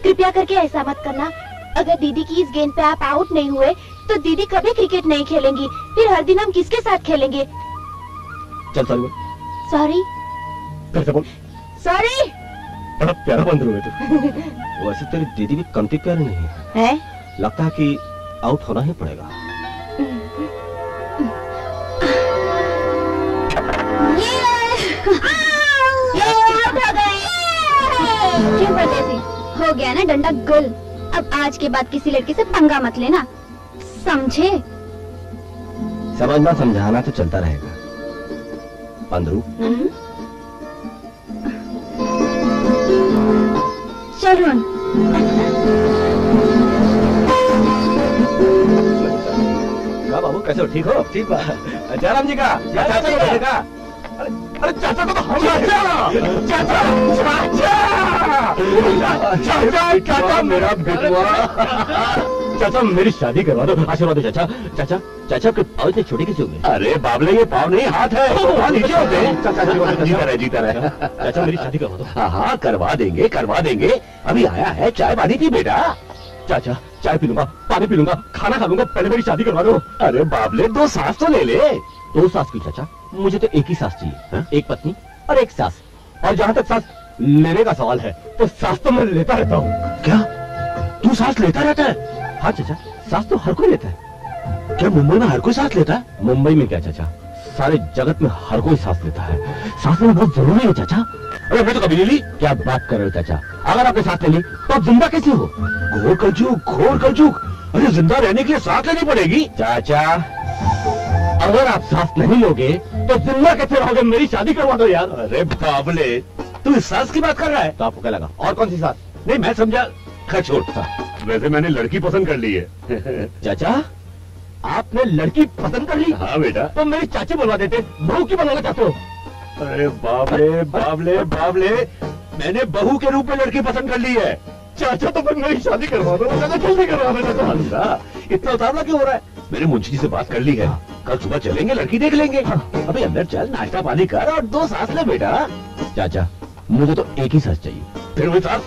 कृपया करके ऐसा मत करना, अगर दीदी की इस गेंद पे आप आउट नहीं हुए तो दीदी कभी क्रिकेट नहीं खेलेंगी, फिर हर दिन हम किसके साथ खेलेंगे? चल सॉरी सॉरी फिर से बोल सॉरी। बड़ा प्यारा बंदरू है तू। वैसे तेरी दीदी भी कमती प्यारी नहीं है, लगता है कि आउट होना ही पड़ेगा। क्यों प्रकृति, हो गया ना डंडा गुल। अब आज के बाद किसी लड़की से पंगा मत लेना, समझे? समझना समझाना तो चलता रहेगा बंदरू। चल रोहन, बाबू कैसे हो? ठीक हो? ठीक है। जयराम जी का, जयराम का। अरे चाचा को तो हम चाचा मेरा बेटुआ, चाचा मेरी शादी करवा दो, आशीर्वाद दो चाचा। चाचा चाचा के पाँव से छोटे किसी होंगे? अरे बाबले, ये पाँव नहीं हाथ है, वहाँ नीचे होते हैं। चाचा जीता रहे, चाचा मेरी शादी करवा दो। हाँ करवा देंगे, करवा देंगे। अभी आया है, चाय पानी पी बेटा। चाचा चाय पी लूंगा, पानी पी लूंगा, खाना खा लूंगा, पहले मेरी शादी करवा दो। अरे बाबले 2 सांस तो ले ले। 2 सास की चाचा? मुझे तो 1 ही सास चाहिए, एक पत्नी और 1 सास। और जहाँ तक सास लेने का सवाल है तो सास तो मैं लेता रहता हूँ। क्या तू सास लेता रहता है? हाँ चाचा, सास तो हर कोई लेता है। क्या मुंबई में हर कोई सास लेता है? मुंबई में क्या चाचा, सारे जगत में हर कोई सास लेता है। सास लेना बहुत जरूरी है चाचा। अरे मैं तो कभी ले ली। क्या बात कर रहे हो चाचा, अगर आपने सास ले ली तो आप जिंदा कैसे हो? घोर कलजुग, घोर कलजुग। अरे जिंदा रहने के लिए सास लेनी पड़ेगी चाचा। अगर आप सास नहीं लोगे तो जिंदा कैसे रहोगे? मेरी शादी करवा दो यार। अरे बाबले, तू इस सास की बात कर रहा है? तो आपको क्या लगा और कौन सी सास? नहीं मैं समझा खचोट सास। वैसे मैंने लड़की पसंद कर ली है। चाचा आपने लड़की पसंद कर ली? हाँ बेटा। तो मेरे चाचे बुलवा देते, बहू की बनवाना चाहते हो? अरे बाबले बाबले बाबले, मैंने बहू के रूप में लड़की पसंद कर ली है। चाचा तो मेरी शादी करवा दो, जल्दी करवा दो। इतना उतावला क्यों हो रहा है? मैंने मुंशी जी से बात कर ली है, कल सुबह चलेंगे, लड़की देख लेंगे। अभी अंदर चल, नाश्ता पानी कर और 2 सास ले बेटा। चाचा मुझे तो 1 ही सास चाहिए। फिर वही सास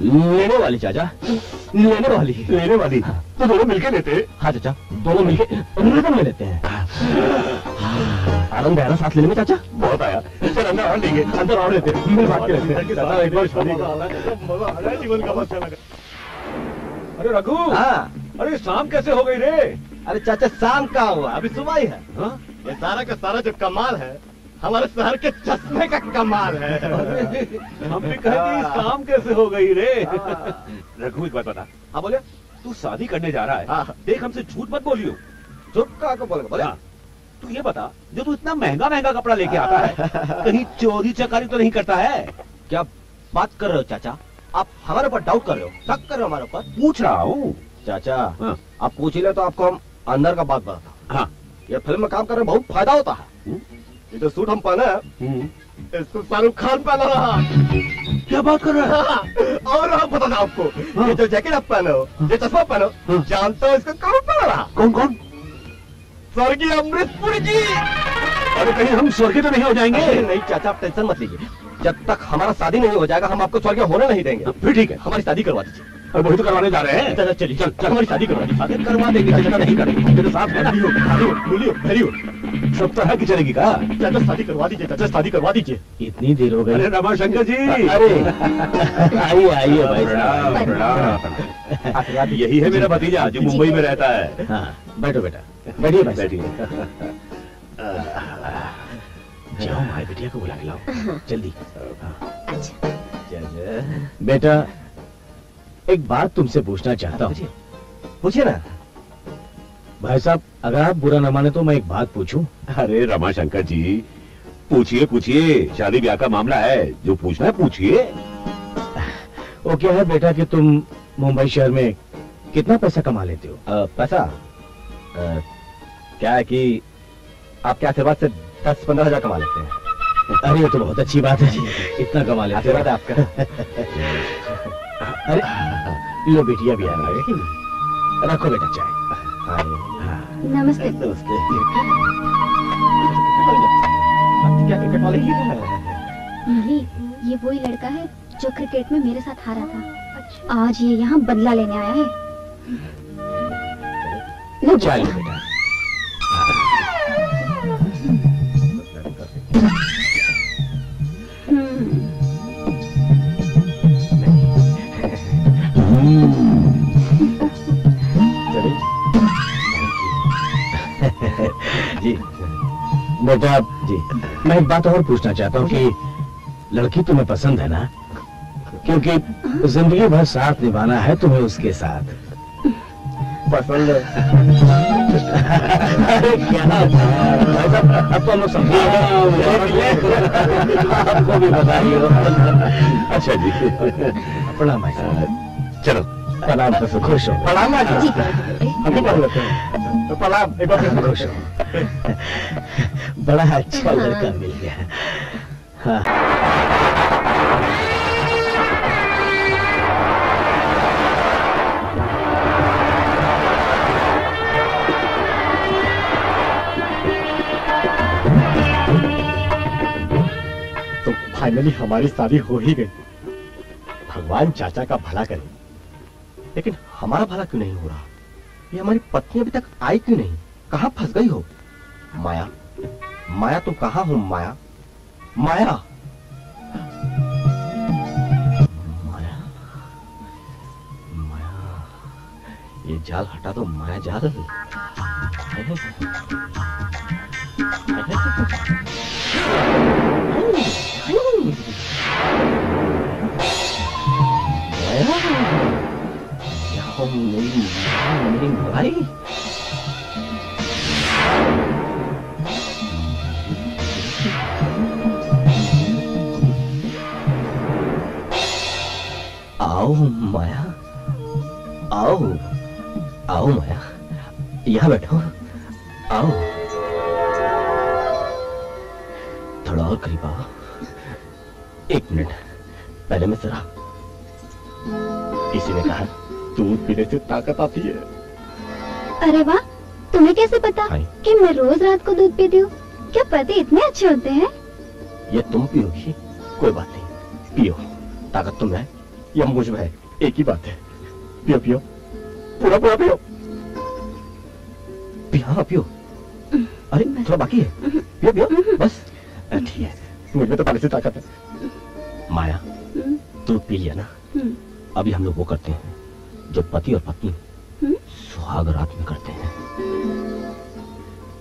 लेने वाली चाचा, लेने वाली, लेने वाली। हाँ। तो दोनों मिलके लेते। हाँ चाचा, दोनों मिलके रिटर्न में लेते हैं। आनंद आया साथ लेने में चाचा? बहुत आया। चल अंदर और लेंगे, अंदर और लेते हैं। अरे रघु, अरे शाम कैसे हो गई रे? अरे चाचा शाम कहाँ हुआ, अभी सुबह ही है। हा? ये सारा का सारा जो कमाल है हमारे शहर के चश्मे का कमाल है। हम भी कहेंगे शाम कैसे हो गई रे। रघु एक बात बता। हाँ बोले। तू शादी करने जा रहा है। हाँ। देख हमसे झूठ मत बोलियो। झूठ का बोलेगा बोले। तू ये बता, जो तू इतना महंगा महंगा कपड़ा लेके आता है कहीं चोरी चकारी तो नहीं करता है? क्या बात कर रहे हो चाचा, आप हमारे ऊपर डाउट कर रहे हो, शक कर रहे हो हमारे ऊपर? पूछ रहा हूँ चाचा। हाँ। आप पूछ ही ले तो आपको हम अंदर का बात बताता हूँ। हाँ। ये फिल्म में काम करने में बहुत फायदा होता है। ये जो सूट हम पहने, इसको शाहरुख खान पहना रहा। क्या बात कर रहा है? और आप बताना आपको। हाँ। ये जो जैकेट आप पहने हो, ये चश्मा पहनो। हाँ। जानता हो इसको कौन पहना रहा? कौन कौन? स्वर्गीय अमृतपुरी जी। अरे कहीं हम स्वर्गीय तो नहीं हो जाएंगे? नहीं चाचा, आप टेंशन मत लीजिए, जब तक हमारा शादी नहीं हो जाएगा हम आपको स्वर्गीय होने नहीं देंगे। फिर ठीक है, हमारी शादी करवा दीजिए। और वही तो करवाने जा रहे हैं। चल चल चल, हमारी शादी करवा देंगे। नहीं करेंगे। सब तरह की चलेगी का। चाचा शादी करवा दीजिए, चाचा शादी करवा दीजिए। इतनी देर हो गई। अरे रमाशंकर जी, अरे आइए आइए भाई साहब। यही है मेरा भतीजा जो मुंबई में रहता है। हाँ बैठो बेटा, बैठिए भाई, बैठिए। जाओ माय बेटिया को बुला के लाओ जल्दी। अच्छा बेटा, एक बात तुमसे पूछना चाहता हूँ। पूछिए ना भाई साहब, अगर आप बुरा न माने तो मैं एक बात पूछूं। अरे रमाशंकर जी पूछिए पूछिए, शादी ब्याह का मामला है, जो पूछना है पूछिए। वो क्या है बेटा कि तुम मुंबई शहर में कितना पैसा कमा लेते हो? पैसा क्या है कि आपके आशीर्वाद से 10-15 हजार कमा लेते हैं। अरे ये तो बहुत अच्छी बात है जी, इतना कमा लेते हैं आपका। अरे लो बेटिया भी आ रही है, रखो बेटा चाय। नमस्ते नमस्ते। क्या क्रिकेट वाले मिली? ये वही लड़का है जो क्रिकेट में मेरे साथ हारा था। आज ये यहाँ बदला लेने आया है। चाय लो बेटा। जी बेटा जी, मैं एक बात और पूछना चाहता हूँ कि लड़की तुम्हें पसंद है ना? क्योंकि जिंदगी भर साथ निभाना है तुम्हें उसके साथ। पसंद है? अरे क्या अब तो हम लोग समझे, आपको भी बताइए। अच्छा जी प्रणाम भाई साहब। चलो प्रणाम, तो खुश हो। प्रणाम जी, हम कर लेते हैं प्रणाम, एक बार खुश हो। बड़ा अच्छा लड़का मिल गया। हाँ फाइनली हमारी शादी हो ही गई। भगवान चाचा का भला करे, लेकिन हमारा भला क्यों नहीं हो रहा? ये हमारी पत्नी अभी तक आई क्यों नहीं? कहाँ फंस गई हो? माया, माया तुम कहाँ हो? माया, माया, माया, माया, ये जाल हटा दो। माया जाल मेरी भाई। आओ माया, आओ आओ माया, यहाँ बैठो। आओ थोड़ा और करीब आओ। 1 मिनट पहले मैं जरा, किसी ने कहा दूध पीने से ताकत आती है। अरे वाह, तुम्हें कैसे पता कि मैं रोज रात को दूध पीती हूँ? क्या पति इतने अच्छे होते हैं? ये तुम पियोगी? कोई बात नहीं, पियो। ताकत तुम है या मुझ में है, एक ही बात है। पियो पियो, पूरा पूरा पियो। हाँ पियो। अरे थोड़ा बाकी है, पियो पियो बस। ठीक है, मुझ में तो पहले से ताकत है। माया दूध पी लिया ना? अभी हम लोग वो करते हैं जो पति और पत्नी सुहाग रात में करते हैं।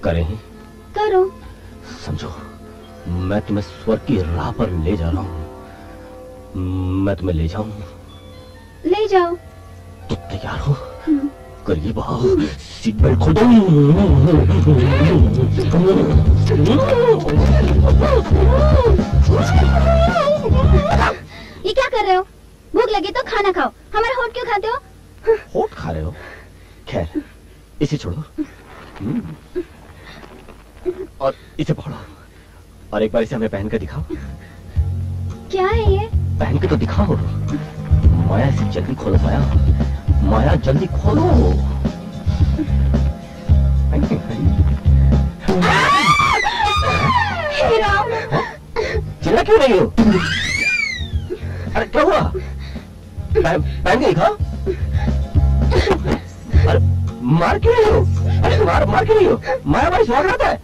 करें? करो। समझो मैं तुम्हें स्वर्ग की राह पर ले जा रहा हूँ। मैं तुम्हें ले जाऊं? ले जाओ। तो तैयार हो? करिए बाहु, सीट बेल्ट खोलो। ये क्या कर रहे हो? भूख लगी तो खाना खाओ, हमारा होट क्यों खाते हो? होट खा रहे हो? खैर इसे छोड़ो और इसे पकड़ो और एक बार इसे हमें पहन कर दिखाओ। क्या है ये? पहन के तो दिखाओ। माया इसे जल्दी खोलो। माया, माया जल्दी खोलो। चिल्ला क्यों रही हो? अरे क्या हुआ? पहन के दिखाओ। अरे मार क्यों रही हो? अरे मार मार क्यों रही हो? माया भाई स्वागत है।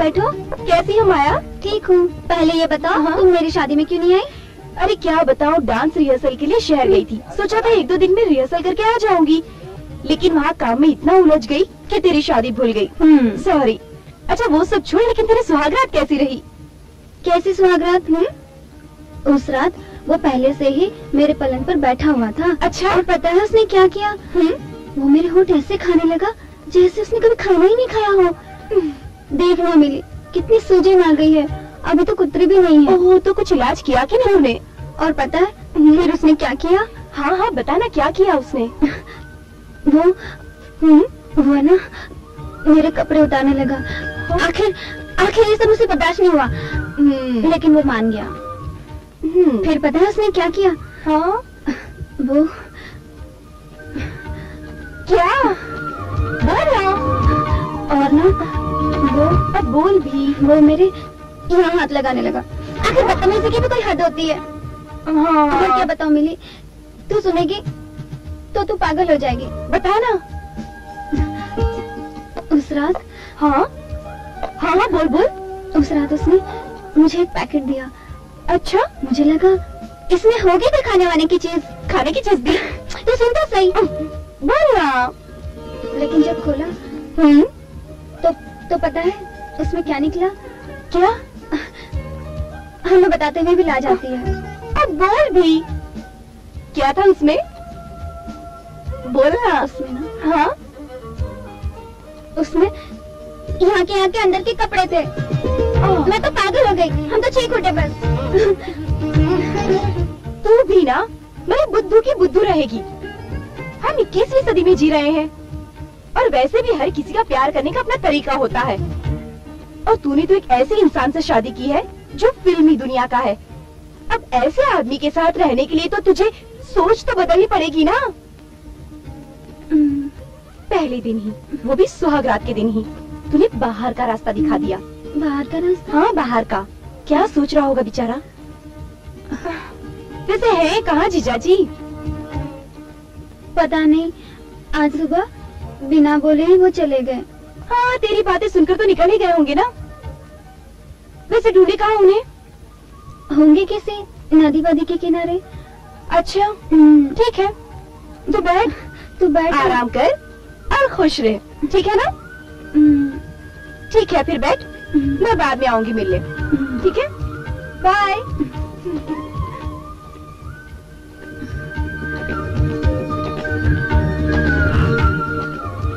बैठो। कैसी हो माया? ठीक हूँ। पहले ये बताओ तुम मेरी शादी में क्यों नहीं आई? अरे क्या बताओ, डांस रिहर्सल के लिए शहर गई थी, सोचा था एक दो दिन में रिहर्सल करके आ जाऊंगी, लेकिन वहाँ काम में इतना उलझ गई कि तेरी शादी भूल गई। सॉरी। अच्छा वो सब छोड़, लेकिन तेरी सुहागरात कैसी रही? कैसी सुहागरात? उस रात वो पहले से ही मेरे पलंग पर बैठा हुआ था। अच्छा। और पता है उसने क्या किया? वो मेरे होंठ ऐसे खाने लगा जैसे उसने कभी खाना ही नहीं खाया हो। देख ना मिली, कितनी सूजन आ गई है, अभी तो कुतरी भी नहीं है। ओह, तो कुछ इलाज किया कि नहीं उन्होंने? और पता है फिर उसने क्या किया? हाँ हाँ बताना, क्या किया उसने? वो ना मेरे कपड़े उतारने लगा। आखिर ये सब मुझे बर्दाश्त नहीं हुआ, लेकिन वो मान गया। फिर पता है उसने क्या किया? हाँ वो क्या बोला? और ना वो अब बोल भी, वो मेरे यहाँ हाथ लगाने लगा। आखिर बदतमीजी की भी कोई हद होती है। हाँ। और क्या बताओ मिली, तू सुनेगी तो तू पागल हो जाएगी। बता ना। उस रात हाँ बोल बोल। उस रात उसने मुझे एक पैकेट दिया। अच्छा। मुझे लगा इसमें होगी तो खाने की चीज दी। तू सुन तो सही, बोल ना। लेकिन जब खोला तो पता है उसमें क्या निकला? क्या? हमें बताते हुए भी लाज आती है। अब बोल भी, क्या था उसमें? बोल ना। उसमें ना उसमें यहाँ के अंदर के कपड़े थे। मैं तो पागल हो गई, हम तो छींक उठे बस। तू भी ना मतलब बुद्धू की बुद्धू रहेगी। हम 21वीं सदी में जी रहे हैं और वैसे भी हर किसी का प्यार करने का अपना तरीका होता है, और तूने तो एक ऐसे इंसान से शादी की है जो फिल्मी दुनिया का है। अब ऐसे आदमी के साथ रहने के लिए तो तुझे सोच तो बदलनी पड़ेगी ना। पहले दिन ही, वो भी सुहागरात के दिन ही, तूने बाहर का रास्ता दिखा दिया। बाहर का रास्ता? हाँ बाहर का। क्या सोच रहा होगा बेचारा? वैसे है कहाँ जीजा जी? पता नहीं, आज सुबह बिना बोले ही वो चले गए। हाँ तेरी बातें सुनकर तो निकल ही गए होंगे ना। वैसे ढूंढे कहाँ उन्हें? होंगे कैसे, नदी वादी के किनारे। अच्छा ठीक है, तू बैठ आराम कर और खुश रहे, ठीक है ना? ठीक है फिर बैठ, मैं बाद में आऊंगी मिलने, ठीक है? बाय।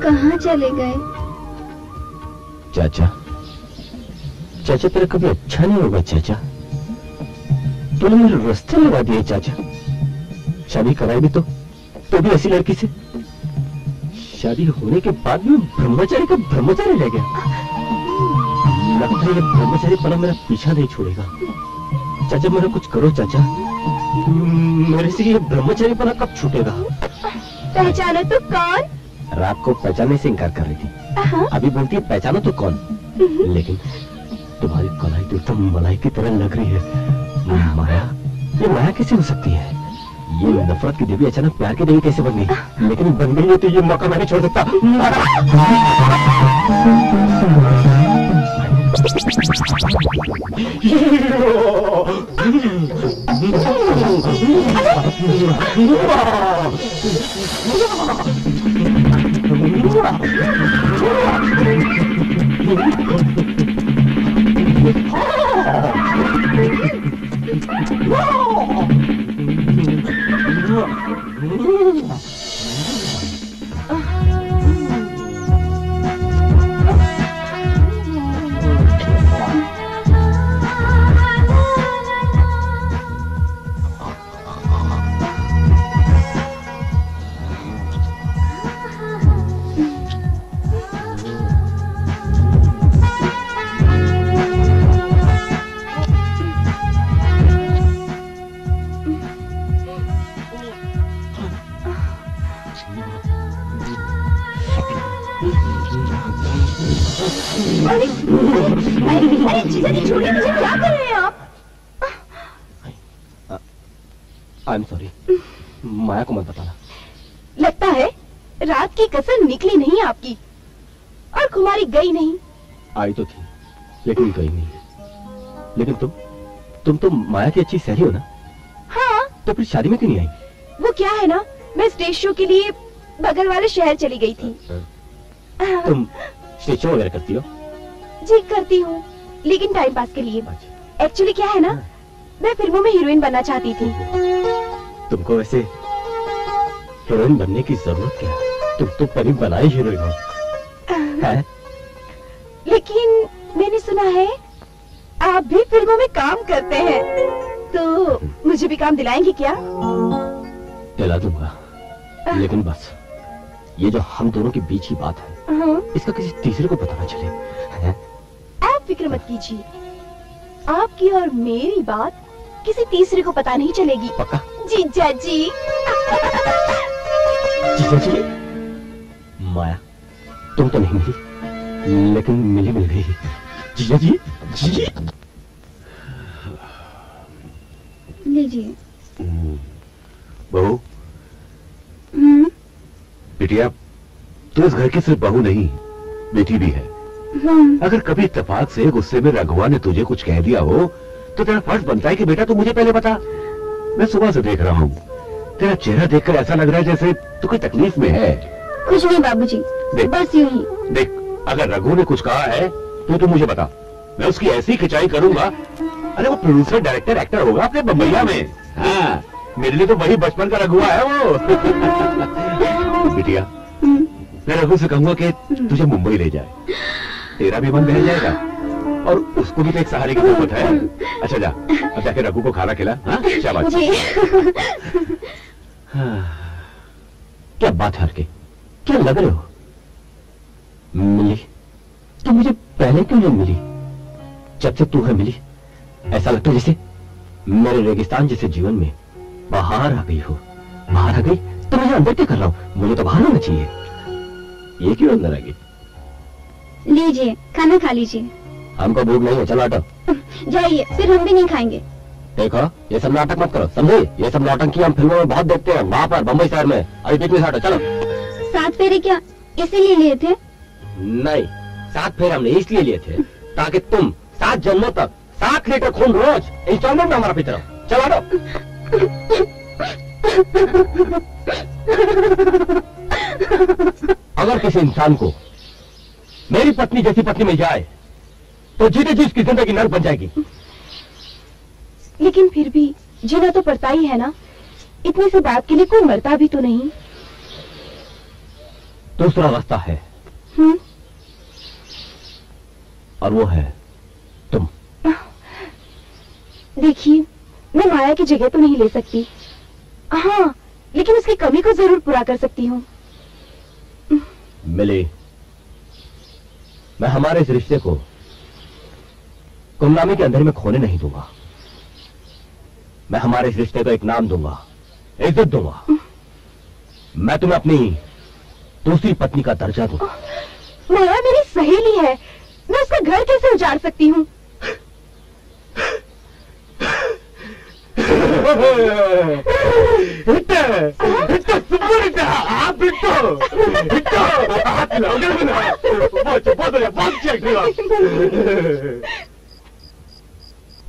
कहाँ चले गए? चाचा तेरा कभी अच्छा नहीं होगा। चाचा तूने मेरे रास्ते लगा दिए। चाचा शादी कराई भी तो भी ऐसी लड़की से। शादी होने के बाद भी ब्रह्मचारी का ब्रह्मचारी रह गया। लगता है ये ब्रह्मचारी पना मेरा पीछा नहीं छोड़ेगा। चाचा मेरा कुछ करो चाचा, मेरे से ये ब्रह्मचारी पना कब छूटेगा? पहचानो तो कौन? रात को पहचानने से इनकार कर रही थी, अभी बोलती है पहचानो तो कौन। लेकिन तुम्हारी कलाई तो एकदम मलाई की तरह लग रही है। माया, ये माया कैसे हो सकती है? ये नफरत की देवी अचानक प्यार की देवी कैसे बन गई? लेकिन बन गई है तो ये मौका मैं नहीं छोड़ सकता। लेकिन कोई नहीं। लेकिन तुम तो माया की अच्छी सहेली हो ना? हाँ। तो फिर शादी में क्यों नहीं आई? वो क्या है ना, मैं स्टेज शो के लिए बगल वाले शहर चली गई थी। तुम स्टेज शो वगैरह करती हो? जी करती हूँ, लेकिन टाइम पास के लिए। एक्चुअली क्या है ना, मैं फिल्मों में हीरोइन बनना चाहती थी। तुमको वैसे हीरोइन बनने की जरूरत क्या? तुम तो परी बनाई हीरोइन हो। है? लेकिन मैंने सुना है आप भी फिल्मों में काम करते हैं, तो मुझे भी काम दिलाएंगे क्या? दिला दूंगा, लेकिन बस ये जो हम दोनों के बीच की बात है, इसका किसी तीसरे को पता ना चले। है? आप फिक्र मत कीजिए, आपकी और मेरी बात किसी तीसरे को पता नहीं चलेगी। पक्का? जीजा जी। जीजा जी? माया तुम तो नहीं मिली, लेकिन मिली मिल गई। जीजा जी, जी लीजिए। बहू, बिटिया तू इस घर की सिर्फ बहू नहीं, बेटी भी है। अगर कभी इत्तेफाक से गुस्से में रघुवा ने तुझे कुछ कह दिया हो, तो तेरा फर्ज बनता है कि बेटा तू मुझे पहले बता। मैं सुबह से देख रहा हूँ, तेरा चेहरा देखकर ऐसा लग रहा है जैसे तू कोई तकलीफ में है। कुछ नहीं बाबूजी, बस यूं ही। देख, अगर रघु ने कुछ कहा है तो तू मुझे बता, मैं उसकी ऐसी खिंचाई करूंगा। अरे वो प्रोड्यूसर, डायरेक्टर, एक्टर होगा अपने बम्बैया में। हाँ, मेरे लिए तो वही बचपन का रघुवा है वो। बिटिया, मैं रघु से कहूंगा कि तुझे मुंबई ले जाए, तेरा भी मन बहल जाएगा और उसको भी तो एक सहारे की जरूरत है। अच्छा जा, अब जाके रघु को खाना खिला। हाँ? शाबाश। क्या बात है हरके, क्या लग रहे हो? मिली, तू मुझे पहले क्यों नहीं मिली? जब से तू है मिली, ऐसा लगता है जैसे मेरे रेगिस्तान जैसे जीवन में बाहर आ गई हो। बाहर आ गई तो मैं अंदर क्या कर रहा हूँ? मुझे तो बाहर आना चाहिए, ये क्यों अंदर आ गई? लीजिए, खाना खा लीजिए। हमको भूख नहीं है, चलो हटो। जाइए, फिर हम भी नहीं खाएंगे। देखो, ये सब नाटक मत करो, समझे? ये सब नाटक हम फिल्मों में बहुत देखते हैं, वहाँ पर बम्बई शहर में। अरे बीच में से हटो, चलो। सात फेरे क्या इसीलिए लिए थे? नहीं, सात फेरे हमने इसलिए लिए थे ताकि तुम 7 जन्मों तक 7 लीटर खून रोज इंस्टॉलमेंट में हमारा पिता। चलो हटो। अगर किसी इंसान को मेरी पत्नी जैसी पत्नी मिल जाए तो जीते जी उसकी जिंदगी नर्क बन जाएगी। लेकिन फिर भी जीना तो पड़ता ही है ना, इतनी सी बात के लिए कोई मरता भी तो नहीं। दूसरा रास्ता है। और वो है तुम। देखिए, मैं माया की जगह तो नहीं ले सकती, हाँ, लेकिन उसकी कमी को जरूर पूरा कर सकती हूँ। मिली, मैं हमारे इस रिश्ते को गुमनामी के अंधेरे में खोने नहीं दूंगा। मैं हमारे इस रिश्ते को एक नाम दूंगा, इज्जत दूंगा। मैं तुम्हें अपनी दूसरी पत्नी का दर्जा दूंगा। माया मेरी सहेली है, मैं उसका घर कैसे उजाड़ सकती हूँ?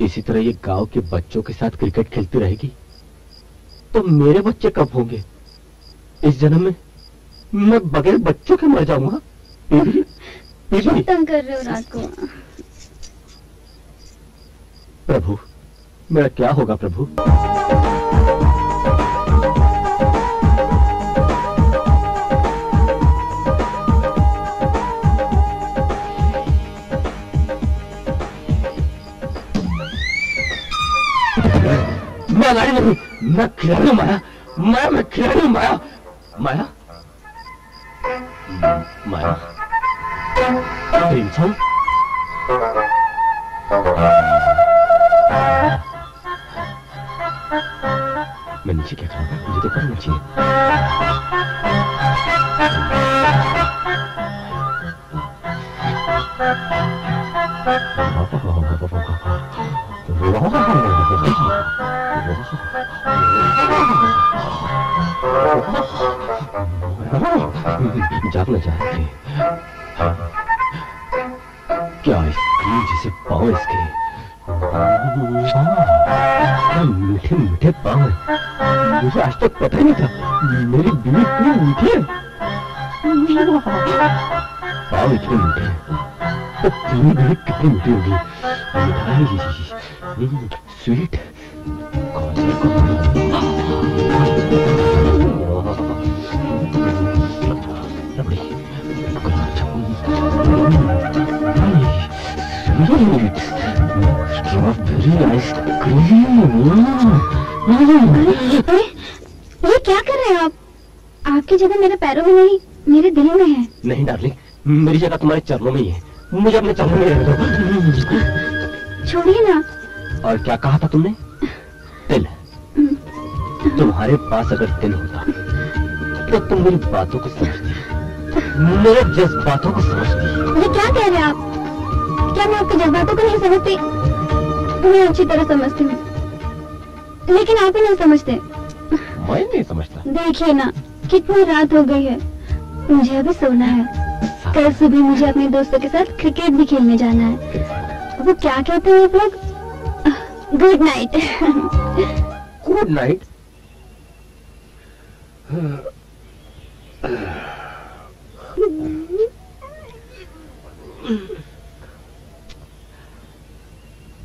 इसी तरह ये गांव के बच्चों के साथ क्रिकेट खेलती रहेगी तो मेरे बच्चे कब होंगे? इस जन्म में मैं बगैर बच्चों के मर जाऊंगा। तंग कर रहे हो रात को। प्रभु मेरा क्या होगा प्रभु? मैं गाड़ी नहीं, मैं खिलाड़ी हूँ माया। माया, मैं खिलाड़ी हूँ माया। माया, माया, प्रेमचंद, मैं नीचे क्या करूँ? मुझे तो पता नहीं चाहिए। जागना चाहते क्या? इस ऐसे पाँव इसके मीठे मीठे पाँव है। मुझे आज तक पता ही नहीं था मेरी बीवी इतनी मीठी है। पाँव इतने मीठे तो तेरी बीवी कितनी मीठी होगी। Sweet strawberry ice cream. अरे ये क्या कर रहे हैं आप? आपकी जगह मेरे पैरों में नहीं, मेरे दिल में है। नहीं डार्लिंग, मेरी जगह तुम्हारे चरणों में ही है। मुझे अपने चरणों में रहने दो। छोड़िए ना। और क्या कहा था तुमने? दिल। तुम्हारे पास अगर दिल होता तो तुम मेरी बातों को समझती, मेरे जज्बातों को समझती। ये क्या कह रहे हैं आप? क्या मैं आपके जज्बातों को नहीं समझती? मैं अच्छी तरह समझती हूँ, लेकिन आप ही नहीं समझते। मैं नहीं समझता। देखिए ना कितनी रात हो गई है, मुझे अभी सोना है। कल सुबह मुझे अपने दोस्तों के साथ क्रिकेट भी खेलने जाना है। वो क्या कहते हैं आप लोग? Good night. Good night.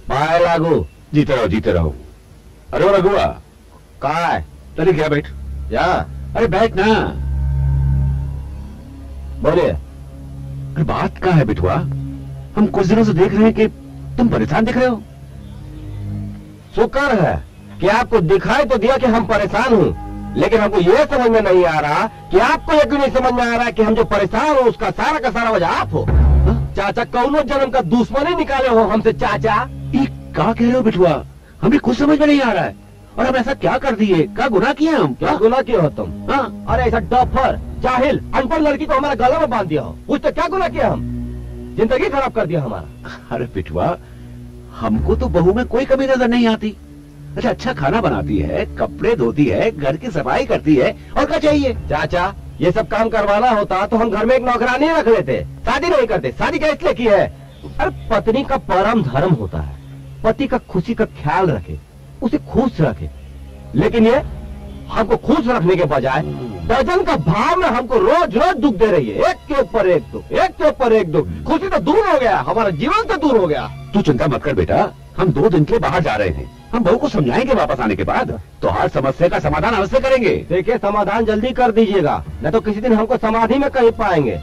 Bye लागू। जीते रहो जीते रहो। अरे रघुआ कहा है? चले गया। बैठ यहाँ। अरे बैठ ना। बोलिए। अरे बात क्या है बिठुआ? हम कुछ दिनों से देख रहे हैं कि तुम परेशान दिख रहे हो। शुक्र है कि आपको दिखाई तो दिया कि हम परेशान हूँ, लेकिन हमको ये समझ में नहीं आ रहा कि आपको ये क्यों नहीं समझ में आ रहा कि हम जो परेशान हो उसका सारा का सारा वजह आप हो। चाचा कौनो जन्म का दुश्मनी निकाले हो हमसे। चाचा क्या कह रहे हो बिठुआ? हमें कुछ समझ में नहीं आ रहा है। और हम ऐसा क्या कर दिए? क्या गुनाह किया हम? क्या गुनाह किया हो तुम? हाँ अरे ऐसा डफर जाहिल अनपढ़ लड़की को हमारा गला में बांध दिया हो। उस तो क्या गुनाह किया हम? जिंदगी खराब कर दिया हमारा। अरे बिठुआ हमको तो बहू में कोई कमी नजर नहीं आती। अच्छा अच्छा खाना बनाती है, कपड़े धोती है, घर की सफाई करती है, और क्या चाहिए? चाचा ये सब काम करवाना होता तो हम घर में एक नौकरानी रख लेते। शादी नहीं करते। शादी क्या इसलिए की है? अरे पत्नी का परम धर्म होता है पति का खुशी का ख्याल रखे, उसे खुश रखे, लेकिन ये हमको खुश रखने के बजाय दर्जन का भाव में हमको रोज रोज दुख दे रही है। एक के ऊपर एक दुख, एक के ऊपर एक दुख। खुशी तो दूर हो गया, हमारा जीवन तो दूर हो गया। तू चिंता मत कर बेटा, हम 2 दिन के बाहर जा रहे हैं। हम बहू को समझाएंगे वापस आने के बाद, तो हर समस्या का समाधान अवश्य करेंगे। देखिए समाधान जल्दी कर दीजिएगा, नहीं तो किसी दिन हमको समाधि में कहीं पाएंगे।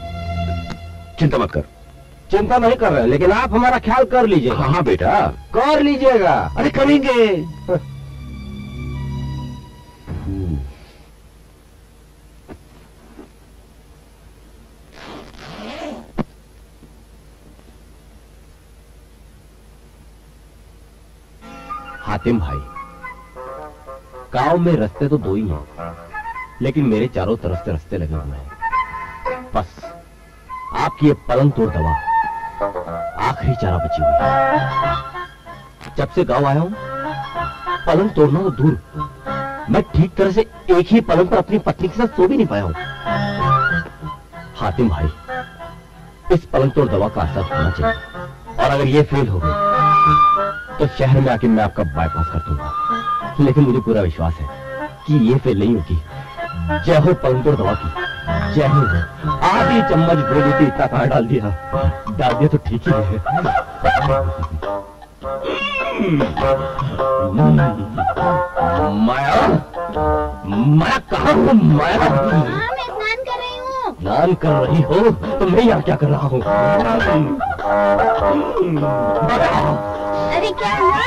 चिंता मत कर। चिंता नहीं कर रहे, लेकिन आप हमारा ख्याल कर लीजिए। हाँ बेटा कर लीजिएगा। अरे करेंगे। हातिम भाई गांव में रास्ते तो 2 ही हैं, लेकिन मेरे चारों तरफ से रास्ते लगे हुए हैं। बस आपकी ये पलंग तोड़ दवा आखिरी चारा बची हुई है। जब से गांव आया हूं पलंग तोड़ना तो दूर, मैं ठीक तरह से एक ही पलंग पर अपनी पत्नी के साथ सो भी नहीं पाया हूं। हातिम भाई इस पलंग तोड़ दवा का असर होना चाहिए, और अगर ये फेल हो गई तो शहर में आके मैं आपका बाईपास कर दूंगा। लेकिन मुझे पूरा विश्वास है कि ये फेल नहीं होगी। जय हो पलंग तोड़ दवा की जय हो। आधी चम्मच ब्रेड इतना कहा डाल दिया, डाल दिया तो ठीक ही है। माया माया कहाँ हो? माया मैं स्नान कर रही हूँ। स्नान कर रही हो तो मैं यहाँ क्या कर रहा हूँ? अरे क्या हुआ?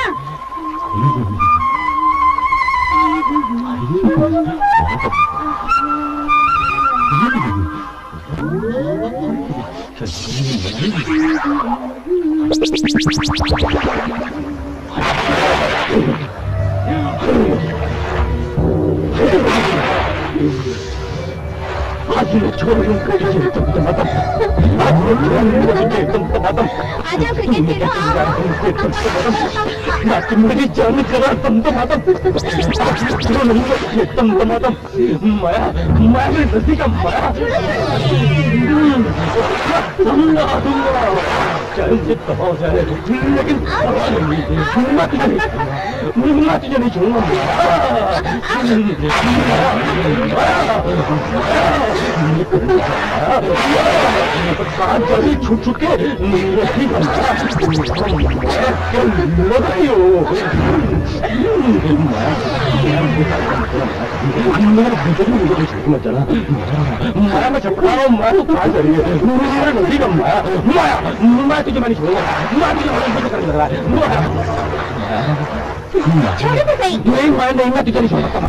मेरी जान करा तुम तो मातम। तुम तो मातम। माया माया मेरी नदी का माया। चाहे जितना हो जाए लेकिन मत जाने छोड़ूंगा छूट छुट के माया मैं छपड़ा हूँ माया तो कहाँ जा रही है मेरा नदी का माया माया माया तुझे मैं नहीं छोड़ूंगा माया तुझे मैं नहीं छोड़ूंगा माया छोड़े तो सही नहीं माया नहीं मैं तुझे नहीं छोड़ूंगा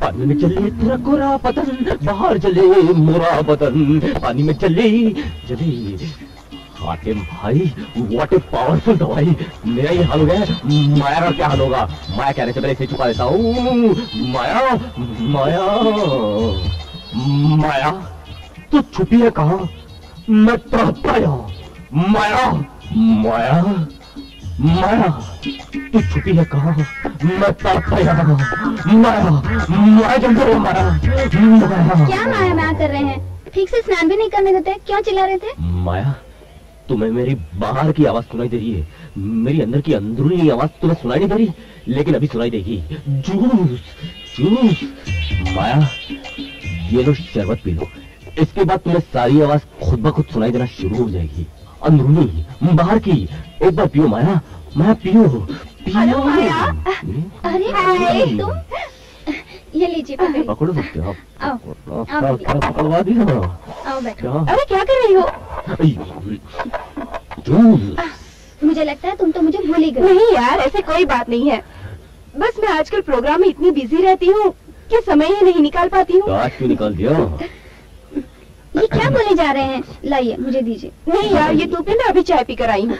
पानी में चले तेरा कोरा बदन बाहर चले मोरा बदन पानी में चले जले हातिम भाई व्हाट ए पावरफुल दवाई मेरा ये हाल हो गया माया का क्या हाल होगा माया कहने से पहले इसे चुका देता हूँ माया माया माया तो छुपी है कहाँ मैं तड़पता यहाँ माया माया माया तू छुपी है कहाँ मैं तड़पता यहाँ माया माया जम करो माया क्या माया माया कर रहे हैं ठीक से स्नान भी नहीं करने देते क्या चिल्ला रहे थे माया तुम्हें मेरी बाहर की आवाज सुनाई दे रही है मेरी अंदर की अंदरूनी आवाज तुम्हें सुनाई नहीं दे रही लेकिन अभी सुनाई देगी जूस जूस माया ये लो शरबत पी लो इसके बाद तुम्हें सारी आवाज खुद ब खुद सुनाई देना शुरू हो जाएगी अंदरूनी बाहर की एक बार पियो माया माया पियो पियो माया अरे तुम ये लीजिए पकड़ो सकते हो आप पकड़वा दिया अरे क्या कर रही हो मुझे लगता है तुम तो मुझे भूल ही गए नहीं यार ऐसे कोई बात नहीं है बस मैं आजकल प्रोग्राम में इतनी बिजी रहती हूँ कि समय ही नहीं निकाल पाती हूँ आज क्यों निकाल दिया ये क्या बोले जा रहे हैं लाइए मुझे दीजिए नहीं यार ये टोपी मैं अभी चाय पी कर आई हूँ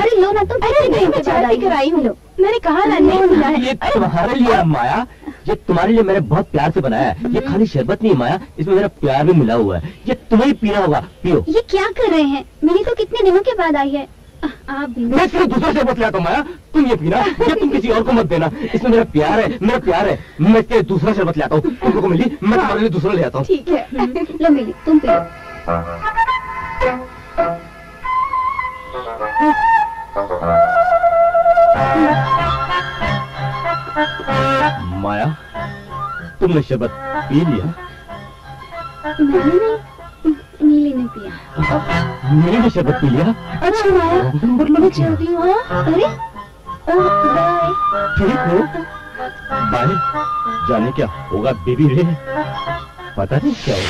अरे लो ना तुम अरे नहीं मैं चाय पी कर आई हूँ मैंने कहा ना नहीं ये तुम्हारे लिए माया ये तुम्हारे लिए मैंने बहुत प्यार से बनाया है ये खाली शरबत नहीं माया इसमें मेरा प्यार भी मिला हुआ है ये तुम्हें पीना होगा पियो ये क्या कर रहे हैं मेरी तो कितने दिनों के बाद आई है आप भी मैं सिर्फ दूसरा शरबत ले आता हूँ माया तुम ये पीना या तुम किसी और को मत देना इसमें मेरा प्यार है मैं तेरे दूसरा शरबत ले आता हूँ तुम लोगों को मिली मैं तुम्हारे लिए दूसरा ले आता हूँ ठीक है लो मिली तुम पियो माया तुमने शरबत पी लिया नहीं नीली ने पिया नीली ने शरबत पी लिया अच्छा माया मैं चलती हूँ अरे बाय ठीक हो बाय जाने क्या होगा बेबी रे पता नहीं क्या होगा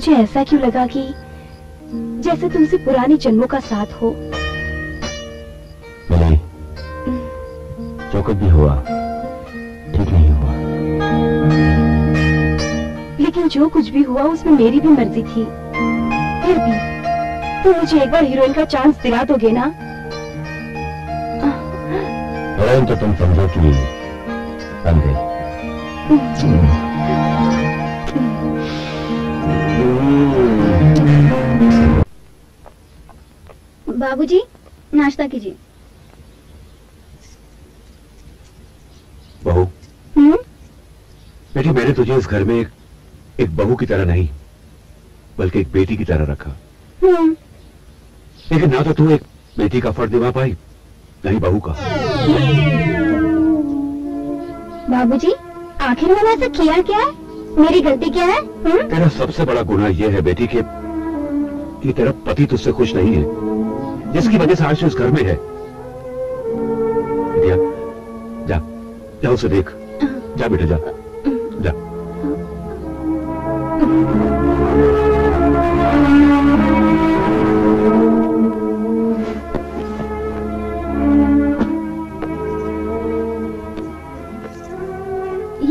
मुझे ऐसा क्यों लगा कि जैसे तुमसे पुराने जन्मों का साथ हो। मिली, चौकट भी हुआ, ठीक नहीं हुआ। लेकिन जो कुछ भी हुआ उसमें मेरी भी मर्जी थी। फिर भी तुम मुझे एक बार हीरोइन का चांस दिला दोगे ना? हीरोइन तो तुम समझो कि बन गई। बाबूजी, नाश्ता कीजिए। बहू, बेटी मैंने तुझे इस घर में एक बहू की तरह नहीं बल्कि एक बेटी की तरह रखा। लेकिन ना तो तू एक बेटी का फर्ज निभा पाई ना ही बहू का। बाबूजी, आखिर मैंने ऐसा किया क्या? मेरी गलती क्या है? तेरा सबसे बड़ा गुनाह यह है बेटी कि तेरा पति तुझसे खुश नहीं है, जिसकी वजह से आज इस घर में है। बिटिया, जा, जा उसे देख। जा बेटा, जा, जा।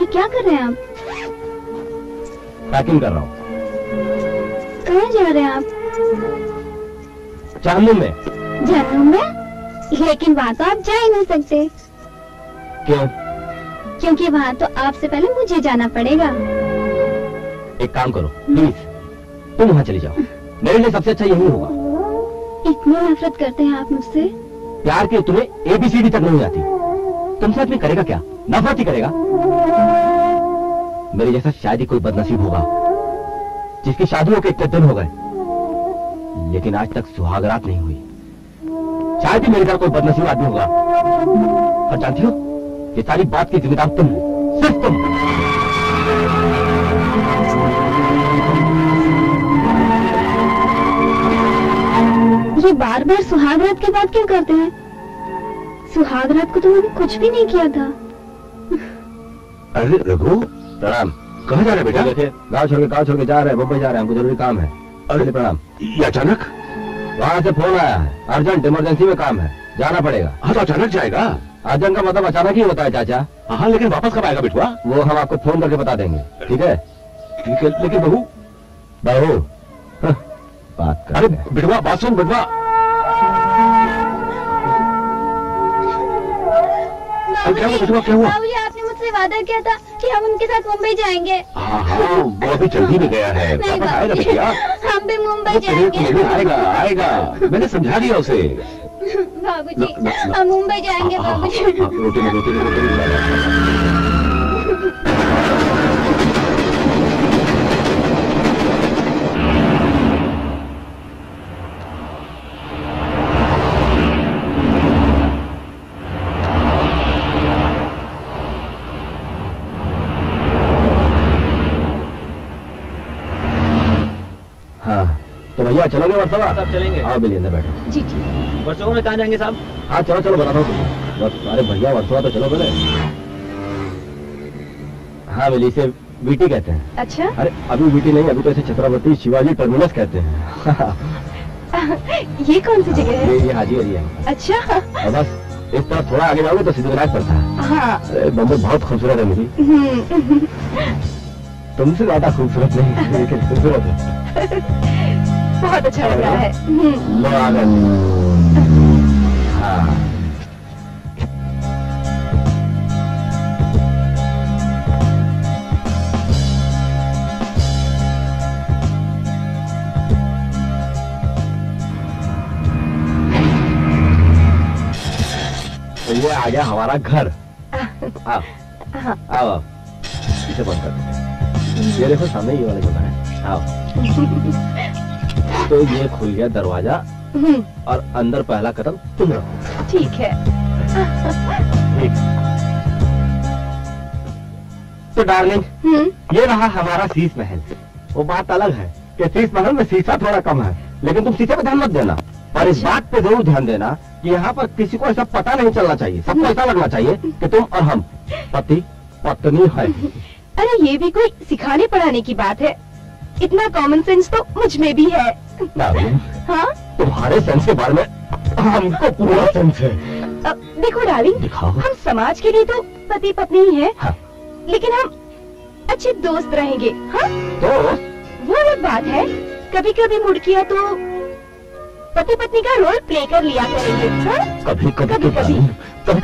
ये क्या कर रहे हैं आप? पैकिंग कर रहा हूँ। कहाँ जा रहे हैं आप? जानू में। लेकिन वहाँ तो आप जा ही नहीं सकते। क्यों? क्योंकि वहाँ तो आपसे पहले मुझे जाना पड़ेगा। एक काम करो प्लीज, तुम वहाँ चले जाओ, मेरे लिए सबसे अच्छा यही होगा। इतनी नफरत करते हैं आप मुझसे। प्यार के तुम्हें ABCD तक नहीं आती, तुमसे आदमी करेगा क्या, नफरत ही करेगा। मेरे जैसा शायद ही कोई बदनसीब होगा जिसकी शादियों के इतने दिन हो गए लेकिन आज तक सुहागरात नहीं हुई। शायद ही मेरे साथ कोई बदनसीब आदमी होगा। और जानती हो ये सारी बात की जिम्मेदार तुम, सिर्फ तुम। ये बार बार सुहागरात की बात क्यों करते हैं? सुहागरात को तो मैंने कुछ भी नहीं किया था। अरे रघु, प्रणाम। कहाँ जा रहे बेटा? गाँव छोड़ के जा रहे हैं, मुंबई जा रहे हैं, हमको जरूरी काम है। अरे प्रणाम। ये अचानक? वहाँ से फोन आया है, अर्जेंट इमरजेंसी में काम है, जाना पड़ेगा। हाँ तो अचानक जाएगा? अर्जेंट का मतलब अचानक ही होता है चाचा। हाँ लेकिन वापस कब आएगा बिठुआ? वो हम आपको फोन करके बता देंगे, ठीक है? ठीक है लेकिन बहू, बहू बात कर। अरे बिठुआ बात सुन बिठुआ। क्या हुआ? आपने मुझसे वादा किया था कि हम उनके साथ मुंबई जाएंगे। हाँ, वो अभी जल्दी में गया है, हम भी मुंबई जाएंगे। आएगा आएगा, मैंने समझा दिया उसे। बाबूजी हम मुंबई जाएंगे बाबूजी। चलोगे वर्सोवा? साहब चलेंगे। हाँ मिलिए अंदर बैठो। जी जी। वर्सोवा में कहाँ जाएंगे साहब? हाँ चलो चलो बताता हूँ। अरे भैया वर्सोवा तो चलो पहले। हाँ मिली, इसे वीटी कहते हैं। अच्छा? अरे अभी वीटी नहीं, अभी तो इसे छत्रपति शिवाजी टर्मिनस कहते हैं। ये कौन सी जगह है? ये हाजी अली है। अच्छा बस इस तरफ थोड़ा आगे जाओगे तो सिद्धविनायक पड़ता है। बम्बई बहुत खूबसूरत है मिली, तुमसे ज्यादा खूबसूरत नहीं लेकिन खूबसूरत है। बहुत अच्छा लग रहा है। हाँ। तो ये आ गया हमारा घर। आओ आओ, इसे बंद कर दो। ये देखो सामने ये वाले दुकान है। आओ। तो ये खुल गया दरवाजा और अंदर पहला कदम तुम रखो। ठीक है। तो डार्लिंग ये रहा हमारा शीश महल। वो बात अलग है कि शीश महल में शीशा थोड़ा कम है लेकिन तुम शीशे पे ध्यान मत देना। और इस बात पे जरूर ध्यान देना कि यहाँ पर किसी को ऐसा पता नहीं चलना चाहिए, सबको ऐसा लगना चाहिए कि तुम और हम पति पत्नी है। अरे ये भी कोई सिखाने पढ़ाने की बात है? इतना कॉमन सेंस तो मुझ में भी है। हाँ? तुम्हारे सेंस के बारे में हमको पूरा सेंस है। देखो डार्लिंग, हम समाज के लिए तो पति पत्नी ही है। हाँ। लेकिन हम अच्छे दोस्त रहेंगे। हाँ? दोस्त? वो अलग बात है, कभी कभी मुड़ किया तो पति पत्नी का रोल प्ले कर लिया करेंगे। हाँ? कभी कभी कभी नहीं, अभी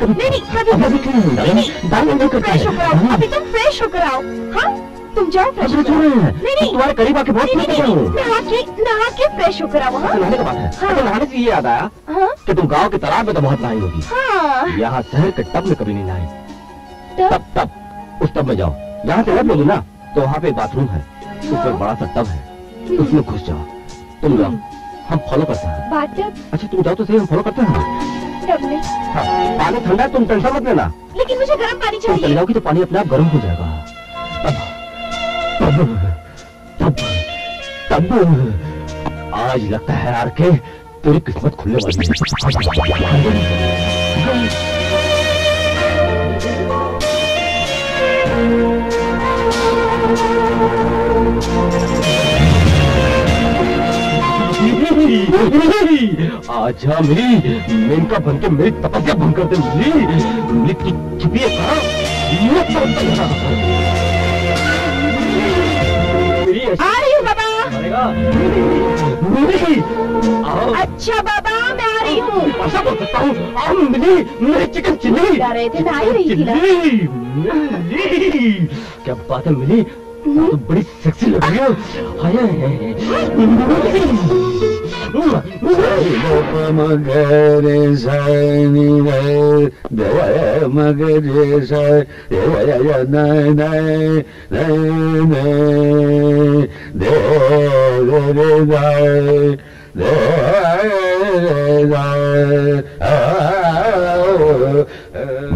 तुम फ्रेश होकर आओ। हाँ तुम जाओ फ्रेश हो। नहीं तुम्हारे करीब आके बहुत नहा के फ्रेश होकर आओ। नहाने का बात है। हाँ। तो नहाने से ये याद आया कि तुम गांव के तालाब में तो बहुत नहाई होगी। हाँ। यहाँ शहर के टब में कभी नहीं नहाई। टब टब, उस टब में जाओ। यहाँ से टब लोगी ना तो वहाँ पे एक बाथरूम है, उसमें बड़ा सा टब है, उसमें घुस जाओ। तुम जाओ, हम फॉलो करते हैं। अच्छा तुम जाओ तो सही, हम फॉलो करते हैं। पानी ठंडा है, तुम टेंशन मत लेना। लेकिन मुझे गर्म पानी चाहिए। तुम चले जाओगी तो पानी अपने आप गर्म हो जाएगा। तब आज लगता है यार के तेरी किस्मत खुलने वाली है। आज हम ही मेनका बन के मेरी तपस्या भंग कर देंगे। आ रही हूँ बाबा। अच्छा बाबा मैं आ रही हूँ। ऐसा बोल सकता हूँ? मिली मेरे चिकन चिल्ली जा रहे थे ना, आई रही थी ना। मिली क्या बात है मिली, तो बड़ी सेक्सी लग रही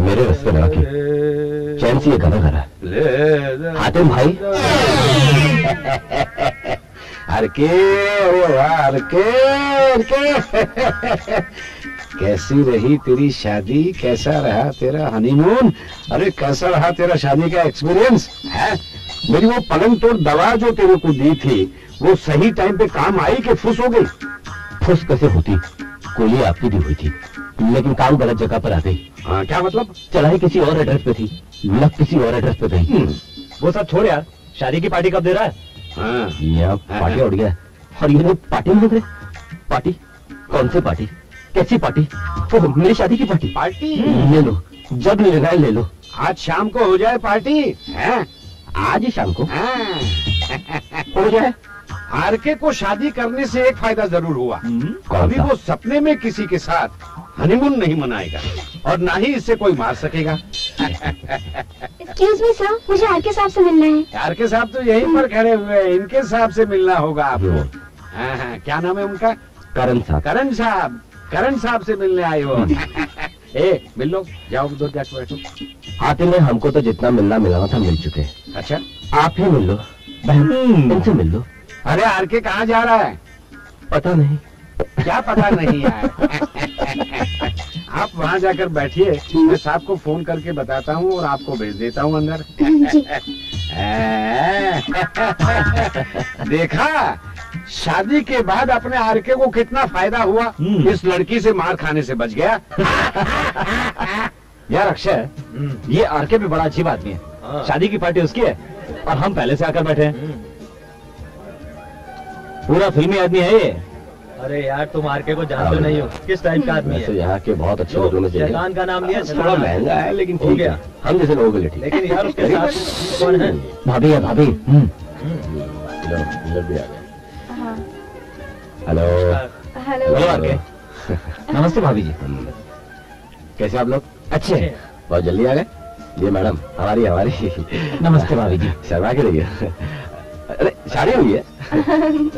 मेरे रस्ते में आके चैन से ये गाना गा रहा है हातिम भाई। अरे कैसी रही तेरी शादी, कैसा रहा तेरा हनीमून, अरे कैसा रहा तेरा शादी का एक्सपीरियंस है? मेरी वो पलंग तोड़ दवा जो तेरे को दी थी वो सही टाइम पे काम आई कि फुस हो गई? फुस कैसे होती, गोली आपकी दी हुई थी लेकिन काम गलत जगह पर आ गई। क्या मतलब? चढ़ाई किसी और एड्रेस पे थी, लग किसी और एड्रेस पे गई। वो सब छोड़ यार, शादी की पार्टी कब दे रहा है? यह पार्टी उड़ गया और ये लोग पार्टी में लग रहे। पार्टी कौन सी पार्टी, कैसी पार्टी? ओह मेरी शादी की पार्टी। पार्टी ले लो, जब ले लगाए ले लो, आज शाम को हो जाए पार्टी। आज शाम को हो जाए। आरके को शादी करने से एक फायदा जरूर हुआ, कभी वो सपने में किसी के साथ हनीमून नहीं मनाएगा और ना ही इसे कोई मार सकेगा। एक्सक्यूज मी सर, मुझे आरके साहब से मिलना है। आरके साहब तो यहीं पर खड़े हुए, इनके साहब से मिलना होगा आपको। क्या नाम है उनका? करण साहब। करण साहब, करण साहब से मिलने आए हो? ए मिल लो, जाओ उधर जाके बैठो। हातिम में हमको तो जितना मिलना मिलाना था मिल चुके। अच्छा आप ही मिल लो, बहन इनसे मिल लो। अरे आरके कहाँ जा रहा है? पता नहीं। क्या पता नहीं यार? आप वहाँ जाकर बैठिए, मैं साहब को फोन करके बताता हूँ और आपको भेज देता हूँ अंदर। देखा, शादी के बाद अपने आरके को कितना फायदा हुआ, इस लड़की से मार खाने से बच गया। यार अक्षय, ये आरके भी बड़ा अच्छी बात नहीं है, शादी की पार्टी उसकी है और हम पहले से आकर बैठे हैं। पूरा फिल्मी आदमी है ये। अरे यार तुम आरके को जानते नहीं हो, किस टाइप का आदमी है? यहाँ के बहुत अच्छे लोगों में से शैतान का नाम लिया, थोड़ा महंगा है लेकिन ठीक है, हम जैसे लोगों के लिए ठीक। लेकिन यार उसके साथ कौन है? भाभी है, भाभी। हेलो हेलो आरके, नमस्ते भाभी जी, कैसे आप लोग? अच्छे हैं, बहुत जल्दी आ गए। ये मैडम हमारी हमारी नमस्ते भाभी जी, शर्मा के रहिए। अरे शादी हुई है?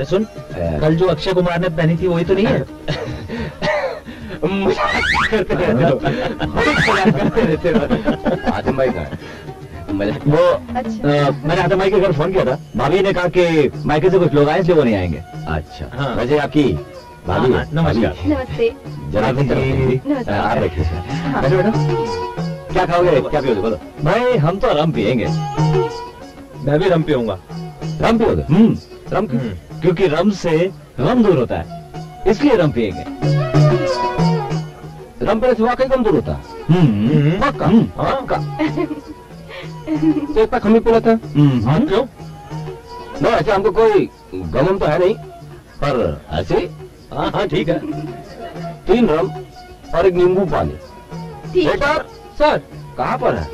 सुन, कल जो अक्षय कुमार ने पहनी थी वही तो नहीं है? वो मैंने हातिम भाई के घर फोन किया था, भाभी ने कहा कि मायके से कुछ लोग आए इसलिए वो नहीं आएंगे। अच्छा वैसे आपकी भाभी? नमस्कार, नमस्ते। आप बैठिए मैडम, क्या खाओगे क्या पियोगे? बोलो भाई, हम तो रम पियेंगे। मैं भी रम पियूंगा। रम पियोगे? रम क्योंकि रम से गम दूर होता है, इसलिए रम पिएंगे। रम पीने से वाकई गम दूर होता है, पक्का पक्का। तो एक पैक हम ही पीना था। क्यों? नहीं ऐसे हमको कोई गम तो है नहीं, पर ऐसे। हाँ हाँ ठीक है, 3 रम और 1 नींबू पानी। वेटर सर कहाँ पर है?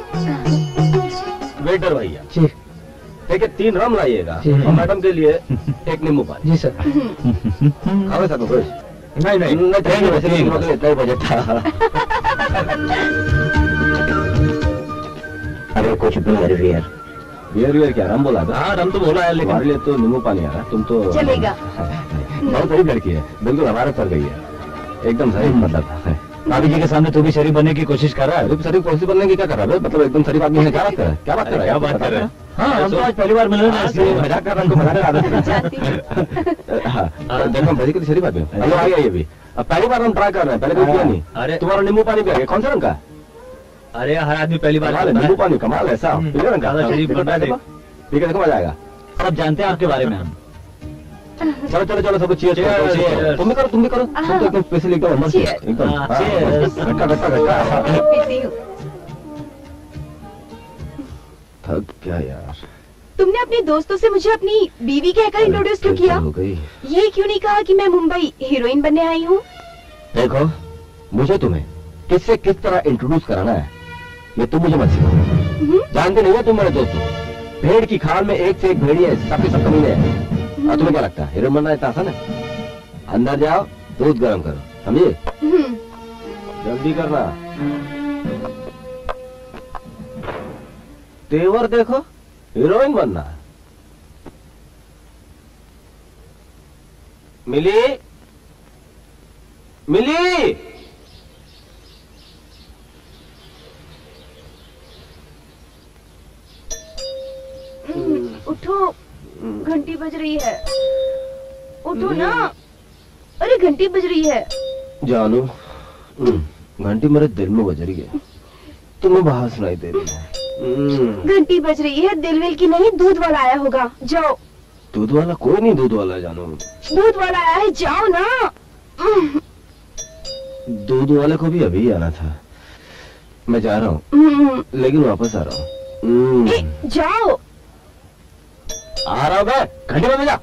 वेटर भैया ठीक, 3 रम लाइएगा और मैडम के लिए 1 नींबू पानी। जी सर। खाओ साथ में कुछ? नहीं नहीं नहीं, वैसे भी इतना ही बजट था। अरे कुछ बियर वियर बियर वियर क्या, रम बोला था? हाँ रम तो बोला है लेकिन हमारे लिए तो नींबू पानी आ रहा है। तुम तो चलेगा, बहुत गरीब लड़की है, बिल्कुल हमारे पर गई है, एकदम सही। मतलब भाभी जी के सामने तू भी शरीफ बनने की कोशिश कर रहा है? शरीफ कोशिश बनने की क्या कर रहा है? मतलब एकदम शरीफ आदमी है, क्या बात कर रहा है? क्या बात कर रहा है? क्या बात कर रहा है? हाँ हम तो आज पहली बार मिल रहे हैं, इसलिए मजाक कर रहा हूँ, मजाक आदत है। शरीफ आदमी आ गया ये भी, अब पहली बार हम ट्राई कर रहे हैं, पहले कोई किया नहीं। अरे तुम्हारा नींबू पानी भी आ गया, कौन सा रंग का? अरे हर आदमी पहली बार नींबू पानी, कमाल है साहब, पीले रंग का शरीफ बन रहा है। ठीक है देखो मजा आएगा, सब जानते हैं आपके बारे में हम। चलो चलो चलो सब चीज, तुम भी करो तुम भी करो, तुम तो एकदम स्पेशल एकदम एकदम। थक क्या यार, तुमने अपने दोस्तों से मुझे अपनी बीवी कहकर इंट्रोड्यूस क्यों किया? ये क्यों नहीं कहा कि मैं मुंबई हीरोइन बनने आई हूँ? देखो मुझे तुम्हें किससे किस तरह इंट्रोड्यूस कराना है ये तुम मुझे मत सिखाओ। जानते नहीं हो तुम मेरे दोस्तों, भेड़ की खाल में एक से एक भेड़िए, सबके सब कमीने हैं। और तुम्हें क्या लगता है हीरो बनना इतना आसान है? अंदर जाओ, दूध गर्म करो, समझे? जल्दी करना। तेवर देखो, हीरोइन बनना। मिली, मिली, उठो, घंटी बज रही है। उठो ना, अरे घंटी बज रही है। जानू, घंटी मेरे दिल में बज रही है, तुम्हें बाहर सुनाई दे रही है। घंटी बज रही है, दिल विल की नहीं, दूध वाला आया होगा, जाओ। दूध वाला कोई नहीं, दूध वाला जानू, दूध वाला आया है, जाओ ना। दूध वाले को भी अभी आना था। मैं जा रहा हूँ, लेकिन वापस आ रहा हूँ। जाओ, आ रहा हूँ, घंटी में जा।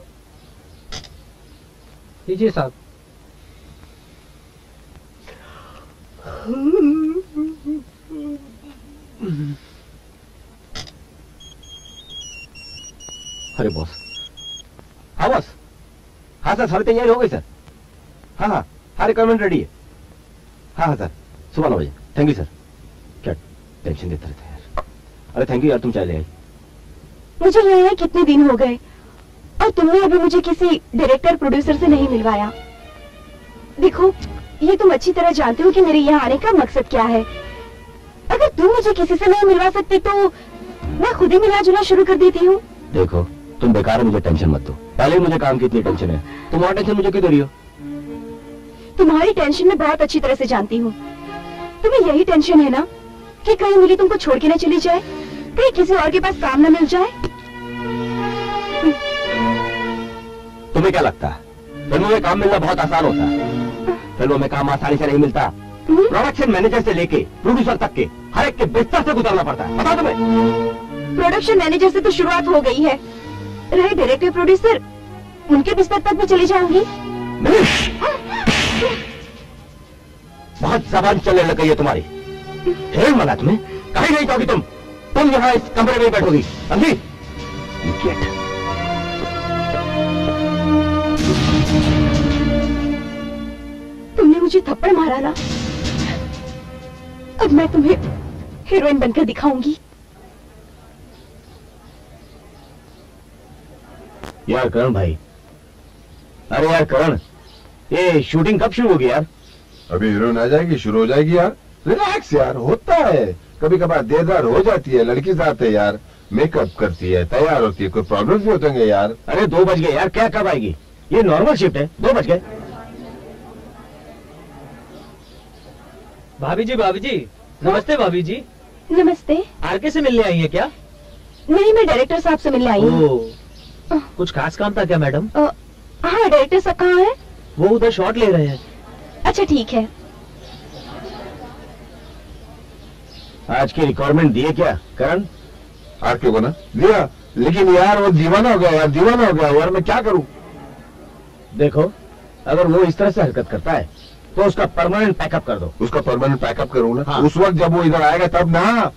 लीजिए साहब। अरे बॉस। हाँ बॉस, हाँ सर, सारी तैयारी हो गई सर। हाँ हाँ, हर रिक्वायरमेंट रेडी है। हाँ हाँ सर, सुबह 9 बजे। Thank you sir. क्या टेंशन देता रहता है यार। अरे थैंक यू यार, तुम चाय ले आई। मुझे यहाँ कितने दिन हो गए और तुमने अभी मुझे किसी डायरेक्टर प्रोड्यूसर से नहीं मिलवाया। देखो, ये तुम अच्छी तरह जानते हो कि मेरे यहाँ आने का मकसद क्या है। अगर तुम मुझे किसी से नहीं मिलवा सकते तो मैं खुद ही मिला जुला शुरू कर देती हूँ। देखो तुम बेकार, मुझे टेंशन मत दो। पहले मुझे काम की इतनी टेंशन है, तुम और टेंशन मुझे क्यों दे रही हो? तुम्हारी टेंशन मैं बहुत अच्छी तरह से जानती हूँ। तुम्हें यही टेंशन है ना कि कहीं मिली तुमको छोड़ के न चली जाए, कहीं किसी और के पास काम न मिल जाए। तुम्हें क्या लगता है फिल्मों में काम मिलना बहुत आसान होता है? फिल्मों में काम आसानी से नहीं मिलता। प्रोडक्शन मैनेजर से लेके प्रोड्यूसर तक के हर एक के बिस्तर से गुजरना पड़ता है, पता तुम्हें? प्रोडक्शन मैनेजर से तो शुरुआत हो गई है, रहे डायरेक्टर प्रोड्यूसर, उनके बिस्तर तक मैं चली जाऊंगी। बहुत जबान चलने लग गई है तुम्हारी। हेल मना, तुम्हें कहीं नहीं जाओगी तुम। तुम यहाँ इस कमरे में बैठोगी, समझी? तुमने मुझे थप्पड़ मारा ना, अब मैं तुम्हें हीरोइन बनकर दिखाऊंगी। यार करण भाई, अरे यार करण, ये शूटिंग कब शुरू होगी यार? अभी हीरोइन आ जाएगी, शुरू हो जाएगी यार। रिलैक्स यार, होता है कभी कभार, देर रात हो जाती है। लड़की साथ है यार, मेकअप करती है, तैयार होती है, कोई प्रॉब्लम भी होते हैं यार। अरे 2 बज गए यार, क्या कब आएगी? ये नॉर्मल शिफ्ट है, 2 बज गए। भाभी जी, भाभी जी नमस्ते। भाभी जी नमस्ते। आरके से मिलने आई है क्या? नहीं, मैं डायरेक्टर साहब से मिलने आई हूँ। कुछ खास काम था क्या मैडम? हाँ, डायरेक्टर साहब कहाँ है? वो उधर शॉट ले रहे हैं। अच्छा ठीक है। आज की रिक्वायरमेंट दिए क्या करण? आज क्यों ना दिया, लेकिन यार वो दीवाना हो गया यार, दीवाना हो गया यार, मैं क्या करूं? देखो, अगर वो इस तरह से हरकत करता है तो उसका परमानेंट पैकअप कर दो। उसका परमानेंट पैकअप करूं ना? हाँ। उस वक्त जब वो इधर आएगा तब ना।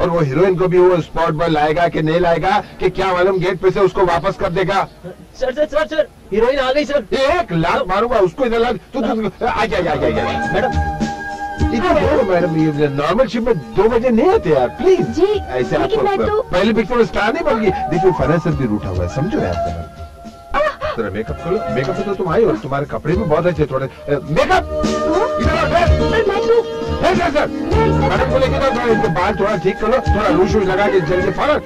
और वो हीरोइन को भी वो स्पॉट पर लाएगा कि नहीं लाएगा, कि क्या मालूम गेट पे से उसको वापस कर देगा। Sir sir sir sir, heroine आ गई सर। 1 लाख मारूंगा उसको, इधर लाख। तू आ जा जा जा मैडम। मैडम ये नॉर्मल शिप में 2 बजे नहीं आते यार, प्लीज जी। ऐसे आपको पहले पिक्चर में स्टार नहीं बन गई। देखिए फाइनेंसर भी रूठा हुआ है, समझो यार। थोड़ा मेकअप करो, मेकअप तो तुम आई हो, तुम्हारे कपड़े भी बहुत अच्छे। थोड़े मेकअप मैडम को लेके जाओ, इनके बाल थोड़ा ठीक करो, थोड़ा लू शू लगा के जल्दी forward.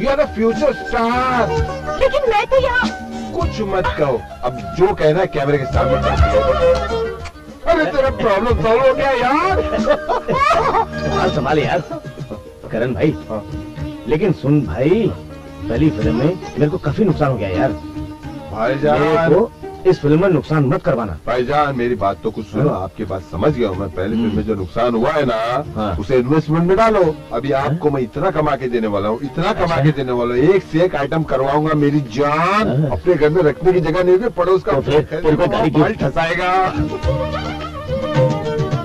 You are a future star. लेकिन मैं तो यहाँ कुछ मत कहो, अब जो कहना है कैमरे के सामने। अरे तेरा प्रॉब्लम सॉल्व हो गया यार। यार संभाले यार करण भाई। हाँ। लेकिन सुन भाई, पहली फिल्म में मेरे को काफी नुकसान हो गया यार। भाई जान, मेरे को इस फिल्म में नुकसान मत करवाना। भाईजान मेरी बात तो कुछ सुनो, आपकी बात समझ गया हूँ मैं। पहले फिल्म में जो नुकसान हुआ है ना उसे इन्वेस्टमेंट में डालो। अभी आपको मैं इतना कमा के देने वाला हूँ, इतना कमा के देने वाला हूँ, एक से एक आइटम करवाऊंगा मेरी जान। अपने घर में रखने की जगह नहीं होगी, पड़ोस का माल ठसाएगा।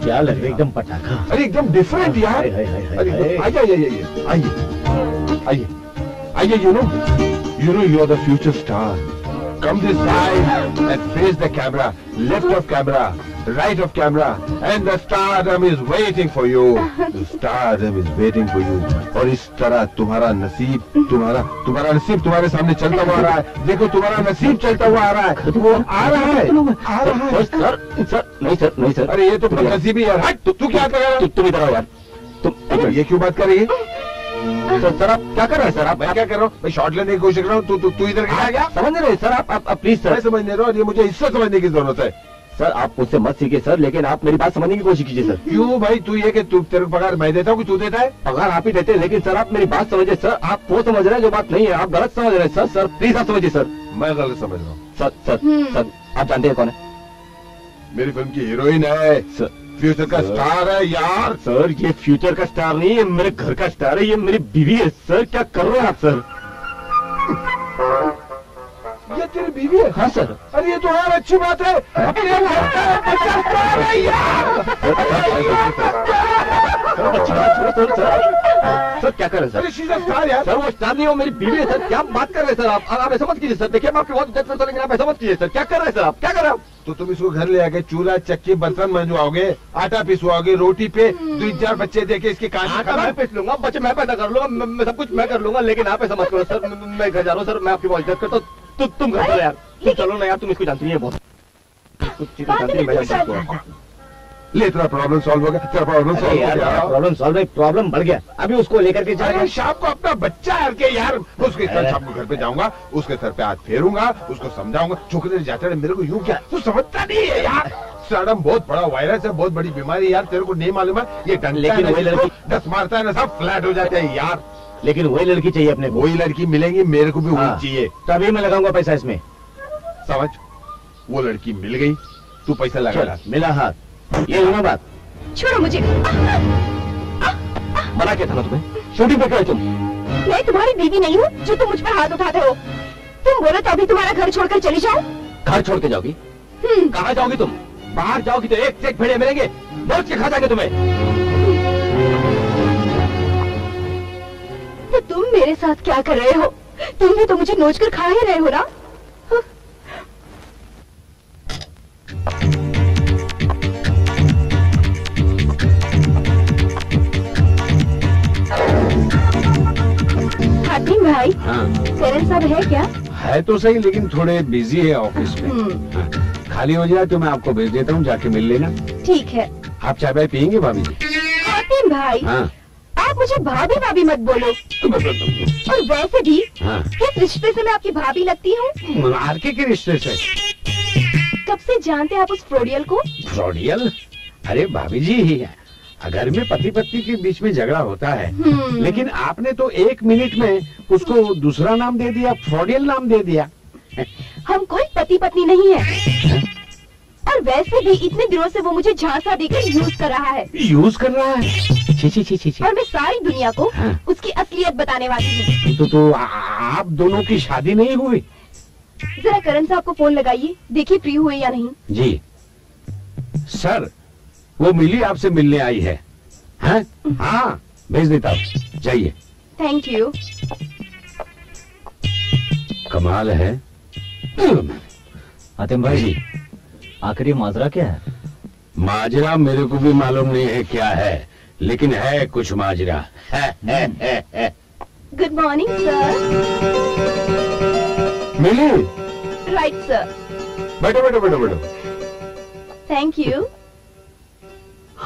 क्या लग रहा है एकदम पटाखा? अरे एकदम डिफरेंट यार। अरे आइए आइए आइए आइए, you know you are the future star. Come this side and face the camera, left of camera, right of camera, and the stardom is waiting for you. The stardom is waiting for you. और इस तरह तुम्हारा नसीब तुम्हारे सामने चलता हुआ आ रहा है। देखो तुम्हारा नसीब चलता हुआ आ रहा है, वो आ रहा है, आ रहा है। सर नहीं सर। अरे ये तो नसीब ही यार। तू क्या कर रहा है? तुम इधर आओ यार। तुम ये क्यों बात कर रही है? सर आप क्या कर रहे हैं? सर आप मैं क्या कर रहा हूँ? मैं शॉट लेने की कोशिश कर रहा हूँ। तू इधर क्या गया? समझ रहे सर आप प्लीज सर। मैं समझ नहीं रहा हूँ, ये मुझे इससे समझने की जरूरत है। सर आप मुझसे मत सीखिए सर, लेकिन आप मेरी बात समझने की कोशिश कीजिए सर। क्यों भाई तू ये कि तेरे को पगार मैं देता हूँ कि तू देता है? पगार आप ही देते हैं, लेकिन सर आप मेरी बात समझिए सर। आप वो समझ रहे हैं जो बात नहीं है, आप गलत समझ रहे हैं सर। सर प्लीज आप समझिए सर। मैं गलत समझ रहा हूँ सर। आप जानते हैं कौन है? मेरी फिल्म की हीरोइन है सर, फ्यूचर का स्टार है यार। सर ये फ्यूचर का स्टार नहीं है, मेरे घर का स्टार है, ये मेरी बीवी है सर। क्या कर रहे हैं आप सर? ये तेरी बीवी है? हाँ सर। अरे ये तो यार अच्छी बात है, अपने घर का स्टार है यार। सर क्या कर रहे हैं sir? She is a star यार। सर वो स्टार नहीं हो, मेरी बीवी है सर। क्या बात कर रहे हैं सर आप ऐसा मत कीजिए सर। देखिए मैं आपकी बहुत इज्जत करता हूं, लेकिन आप ऐसा मत कीजिए सर। क्या कर रहे हैं सर आप? क्या कर रहे हैं? तो तुम इसको घर ले आके चूल्हा चक्की बर्तन मंजवाओगे, आटा पिसवाओगे, रोटी पे 2-4 बच्चे देके इसके आटा मैं पीस लूंगा, बच्चे मैं पैदा कर लूंगा, सब कुछ मैं कर लूंगा, लेकिन आप ऐसा मत करो सर। मैं घर जा रहा हूँ सर, मैं आपकी बहुत इज्जत करता हूँ। तुम घर चलो यार, तुम चलो ना यार, तुम इसको जानती है बहुत कुछ। ले तेरा प्रॉब्लम सॉल्व हो गया, तेरा प्रॉब्लम सॉल्व है। प्रॉब्लम बढ़ गया, अभी उसको लेकर के जाएगा। शाम को अपना बच्चा हर के यार उसके शाम को घर पे जाऊंगा, उसके सर पे हाथ फेरूंगा, उसको समझाऊंगा। छोकरे जाते रहे मेरे को यूं क्या तू समझता नहीं है यार। स्टार्डम बहुत बड़ा वायरस है, बहुत बड़ी बीमारी है यार, तेरे को नहीं मालूम है। ये डंडा लेकिन 10 मारता है ना, सब फ्लैट हो जाता है यार। लेकिन वही लड़की चाहिए अपने, वही लड़की मिलेंगी मेरे को भी, वही चाहिए। तभी मैं लगाऊंगा पैसा इसमें, समझ। वो लड़की मिल गई, तू पैसा लगा, मिला हाथ। ये होना बात। छोड़ो मुझे, मना क्या था ना तुम्हें? शूटिंग पे गए तुम? मैं तुम्हारी बीवी नहीं हूँ जो तुम मुझ पर हाथ उठाते हो। तुम बोलो तो अभी तुम्हारा घर छोड़कर चली जाओ। घर छोड़ के जाओगी? कहाँ जाओगी तुम? बाहर जाओगी तो एक से एक भेड़े मिलेंगे, बहुत के खा जाएंगे तुम्हें। तो तुम मेरे साथ क्या कर रहे हो? तुम भी तो मुझे नोच कर खा ही रहे हो ना। भाई करण साहब है क्या? है तो सही, लेकिन थोड़े बिजी है ऑफिस में। खाली हो जाए तो मैं आपको भेज देता हूँ, जाके मिल लेना। ठीक है। आप चाय भाई पियेंगे भाभी जी? भाई आप मुझे भाभी भाभी मत बोलो। और वैसे भी किस रिश्ते से मैं आपकी भाभी लगती हूँ? आरके के रिश्ते से। कब से जानते हैं आप उस फ्रोडियल को? फ्रोडियल? अरे भाभी जी ही है। घर में पति पत्नी के बीच में झगड़ा होता है, लेकिन आपने तो 1 मिनट में उसको दूसरा नाम दे दिया, फ्रॉडियल नाम दे दिया। हम कोई पति पत्नी नहीं है। और वैसे भी इतने दिनों से वो मुझे झांसा देकर यूज कर रहा है। छी। और मैं सारी दुनिया को उसकी असलियत बताने वाली हूँ। तो आप दोनों की शादी नहीं हुई? जरा करण साहब को फोन लगाइए, देखिए फ्री हुए या नहीं। जी सर, वो मिली आपसे मिलने आई है। हाँ भेज देता हूँ, जाइए। Thank you. कमाल है हातिम भाई जी, आखिर ये माजरा क्या है? माजरा मेरे को भी मालूम नहीं है क्या है, लेकिन है कुछ माजरा। Good morning sir. मिली? Right sir. बैठो। Thank you.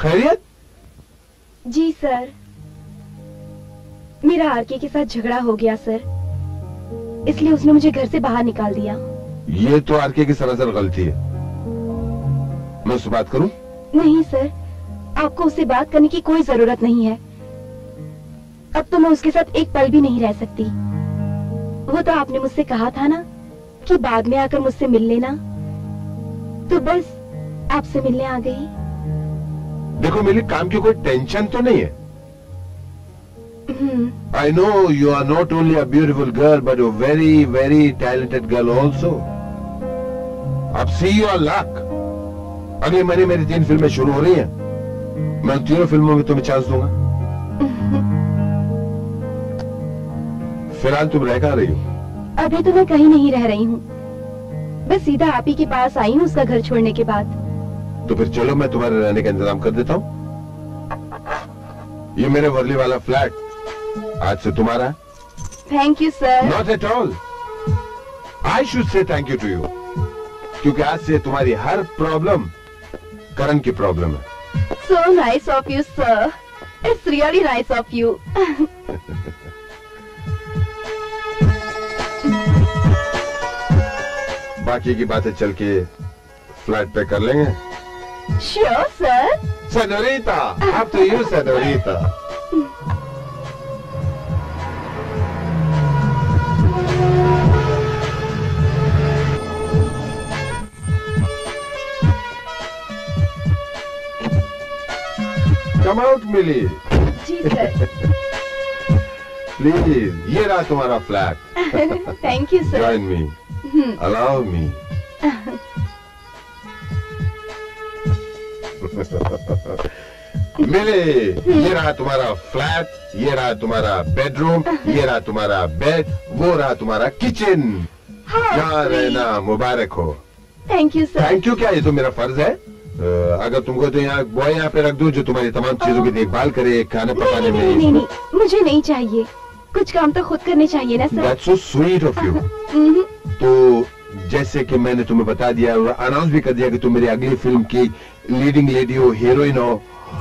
खैरियत? जी सर, मेरा आरके के साथ झगड़ा हो गया सर, इसलिए उसने मुझे घर से बाहर निकाल दिया। ये तो आरके की सरासर गलती है। मैं उससे बात करूं? नहीं सर, आपको उससे बात करने की कोई जरूरत नहीं है। अब तो मैं उसके साथ एक पल भी नहीं रह सकती। वो तो आपने मुझसे कहा था ना कि बाद में आकर मुझसे मिल लेना, तो बस आपसे मिलने आ गई। देखो मिली, काम की कोई टेंशन तो नहीं है। I know you are not only a beautiful girl but a very, very talented girl also. अब see your luck. अगले महीने मेरी 3 फिल्में शुरू हो रही हैं। मैं 3 फिल्मों में तुम्हें चांस दूंगा। फिलहाल तुम रह कहाँ रही हो? अभी तो मैं कहीं नहीं रह रही हूँ, बस सीधा आप ही के पास आई हूँ उसका घर छोड़ने के बाद। तो फिर चलो मैं तुम्हारे रहने का इंतजाम कर देता हूँ। ये मेरे वर्ली वाला फ्लैट आज से तुम्हारा। Thank you sir. Not at all, I should say thank you to you, क्योंकि आज से तुम्हारी हर प्रॉब्लम करण की प्रॉब्लम है। So nice of you sir, it's really nice of you. बाकी की बातें चल के फ्लैट पे कर लेंगे। Sure sir. Senorita, up to you senorita. Come out Mili. जी सर। प्लीज, ये रहा तुम्हारा flat. Thank you sir. Join me, allow me. मिले, ये रहा तुम्हारा फ्लैट, ये रहा तुम्हारा बेडरूम, ये रहा तुम्हारा बेड, वो रहा तुम्हारा किचन। यहाँ रहना मुबारक हो। Thank you sir. Thank you क्या, ये तो मेरा फर्ज है। अगर तुमको तो यहाँ बॉय यहाँ पे रख दूँ जो तुम्हारी तमाम चीजों की देखभाल करे, खाना पकाने में। नहीं नहीं, मुझे नहीं चाहिए, कुछ काम तो खुद करने चाहिए ना sir. That's so sweet of you. तो जैसे कि मैंने तुम्हें बता दिया और अनाउंस भी कर दिया कि तुम मेरी अगली फिल्म की लीडिंग लेडी हो, हीरोइन हो।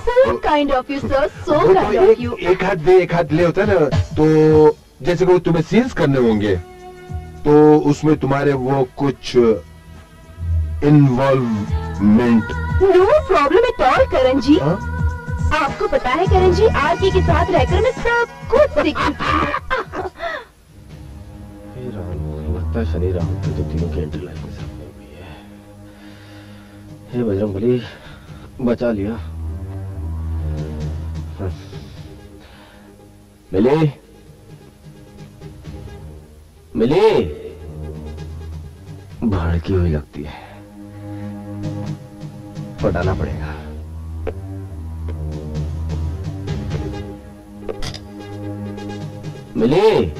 So kind of you sir, so kind of you. एक हाथ दे एक हाथ ले होता है ना, तो जैसे कि वो तुम्हें सीन्स करने होंगे तो उसमें तुम्हारे वो कुछ involvement. No problem at all Karan ji. आपको पता है करण जी, आरके के साथ रहकर मैं सब कुछ सीखी थी। शनि राहु तो तीनों के इंटरलाइन के सामने भी है। हे बजरंगबली, बचा लिया। मिली मिली, भड़की हुई लगती है, पटाना पड़ेगा। मिली,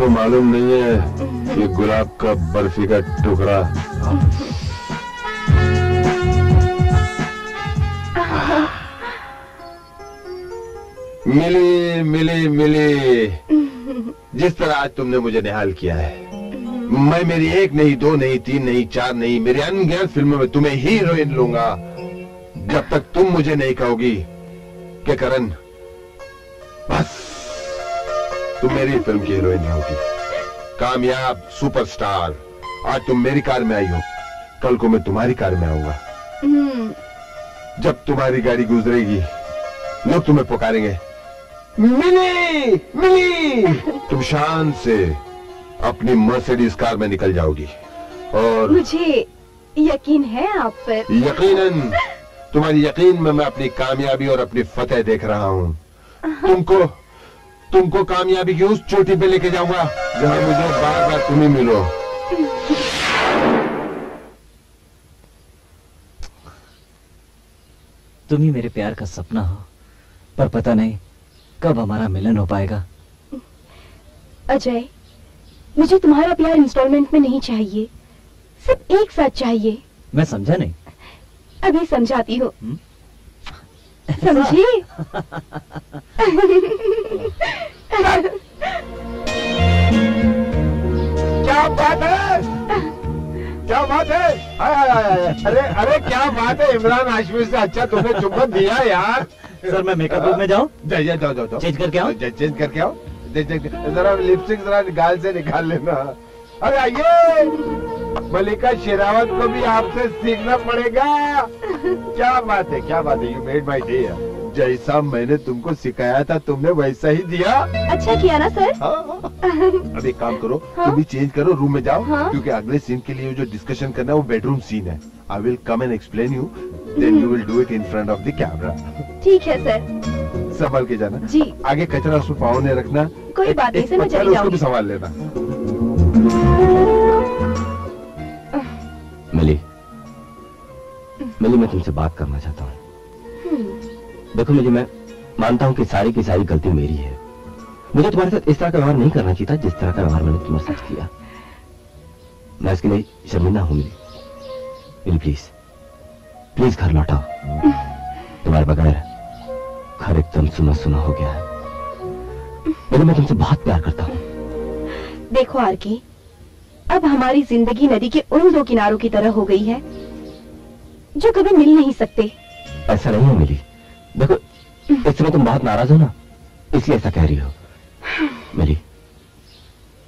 को मालूम नहीं है ये गुलाब का बर्फी का टुकड़ा। मिली मिली मिली, जिस तरह आज तुमने मुझे निहाल किया है, मैं मेरी 1 नहीं 2 नहीं 3 नहीं 4 नहीं, मेरी अनगिनत फिल्मों में तुम्हें हीरोइन लूंगा, जब तक तुम मुझे नहीं कहोगी कि करण बस तुम मेरी फिल्म की हीरोइन होगी, कामयाब सुपरस्टार। आज तुम मेरी कार में आई हो, कल को मैं तुम्हारी कार में आऊंगा। जब तुम्हारी गाड़ी गुजरेगी लोग तुम्हें पुकारेंगे मिली मिली, तुम शान से अपनी मर्सिडीज कार में निकल जाओगी। और मुझे यकीन है आप पर। यकीनन, तुम्हारी यकीन में मैं अपनी कामयाबी और अपनी फतेह देख रहा हूँ। तुमको कामयाबी की उस चोटी पे लेके जाऊंगा जहां मुझे बार बार तुम ही मिलो। तुम ही मेरे प्यार का सपना हो, पर पता नहीं कब हमारा मिलन हो पाएगा। अजय, मुझे तुम्हारा प्यार इंस्टॉलमेंट में नहीं चाहिए, सिर्फ एक साथ चाहिए। मैं समझा नहीं। अभी समझाती हो, समझी? क्या बात है, क्या बात है। अरे अरे क्या बात है, इमरान हाशमी से अच्छा तुमने चुप दिया यार। सर मैं मेकअप रूम में जाऊं? जाओ जाओ जाओ, चेंज करके आओ, चेंज करके आओ। जरा लिपस्टिक जरा गाल से निकाल लेना। अरे आइए, मलिका शेरावत को भी आपसे सीखना पड़ेगा। क्या बात है, क्या बात है। You made my day. जैसा मैंने तुमको सिखाया था तुमने वैसा ही दिया। अच्छा किया ना सर। अब एक काम करो, तुम भी चेंज करो, रूम में जाओ, क्योंकि अगले सीन के लिए जो डिस्कशन करना है वो बेडरूम सीन है। I will come and explain you, then you will do it in front of the camera. ठीक है सर। संभाल के जाना जी। आगे कचरा उसमें पाँव नहीं रखना। कोई बात नहीं सर, मैं चली जाऊंगी। संभाल लेना। मिली मैं तुमसे बात करना चाहता हूँ। देखो मिली, मैं मानता हूँ कि सारी की सारी गलती मेरी है। मुझे तुम्हारे साथ इस तरह का व्यवहार नहीं करना चाहिए था जिस तरह का व्यवहार मैंने तुम्हारे साथ किया। मैं इसके लिए शर्मिंदा हूँ मिली। मिली प्लीज प्लीज घर लौटाओ। तुम्हारे बगैर घर एकदम सुना सुना हो गया है। मिली मैं तुमसे बहुत प्यार करता हूँ। देखो आरके, अब हमारी जिंदगी नदी के उन दो किनारों की तरह हो गई है जो कभी मिल नहीं सकते। ऐसा नहीं है मिली। देखो इस समय तुम बहुत नाराज हो ना, इसलिए ऐसा कह रही हो। मिली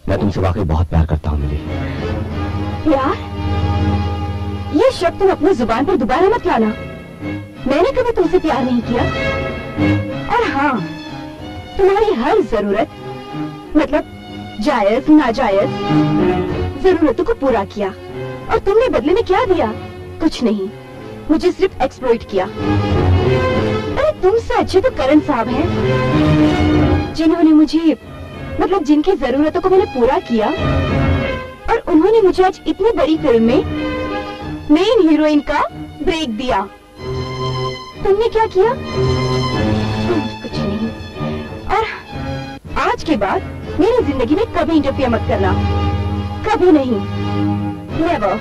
मैं तुमसे वाकई बहुत प्यार करता हूँ। मिली प्यार, ये शब्द तुम अपनी जुबान पर दोबारा मत लाना। मैंने कभी तुमसे प्यार नहीं किया। और हाँ, तुम्हारी हर जरूरत, मतलब जायज नाजायज जरूरतों को पूरा किया। और तुमने बदले में क्या दिया? कुछ नहीं, मुझे सिर्फ एक्सप्लॉइट किया। अरे तुमसे अच्छे तो करण साहब हैं, जिन्होंने मुझे, मतलब जिनकी जरूरतों को मैंने पूरा किया और उन्होंने मुझे आज इतनी बड़ी फिल्म में मेन हीरोइन का ब्रेक दिया। तुमने क्या किया? कुछ नहीं। और आज के बाद मेरी जिंदगी में कभी इंटरफियर मत करना, कभी नहीं, नेवर।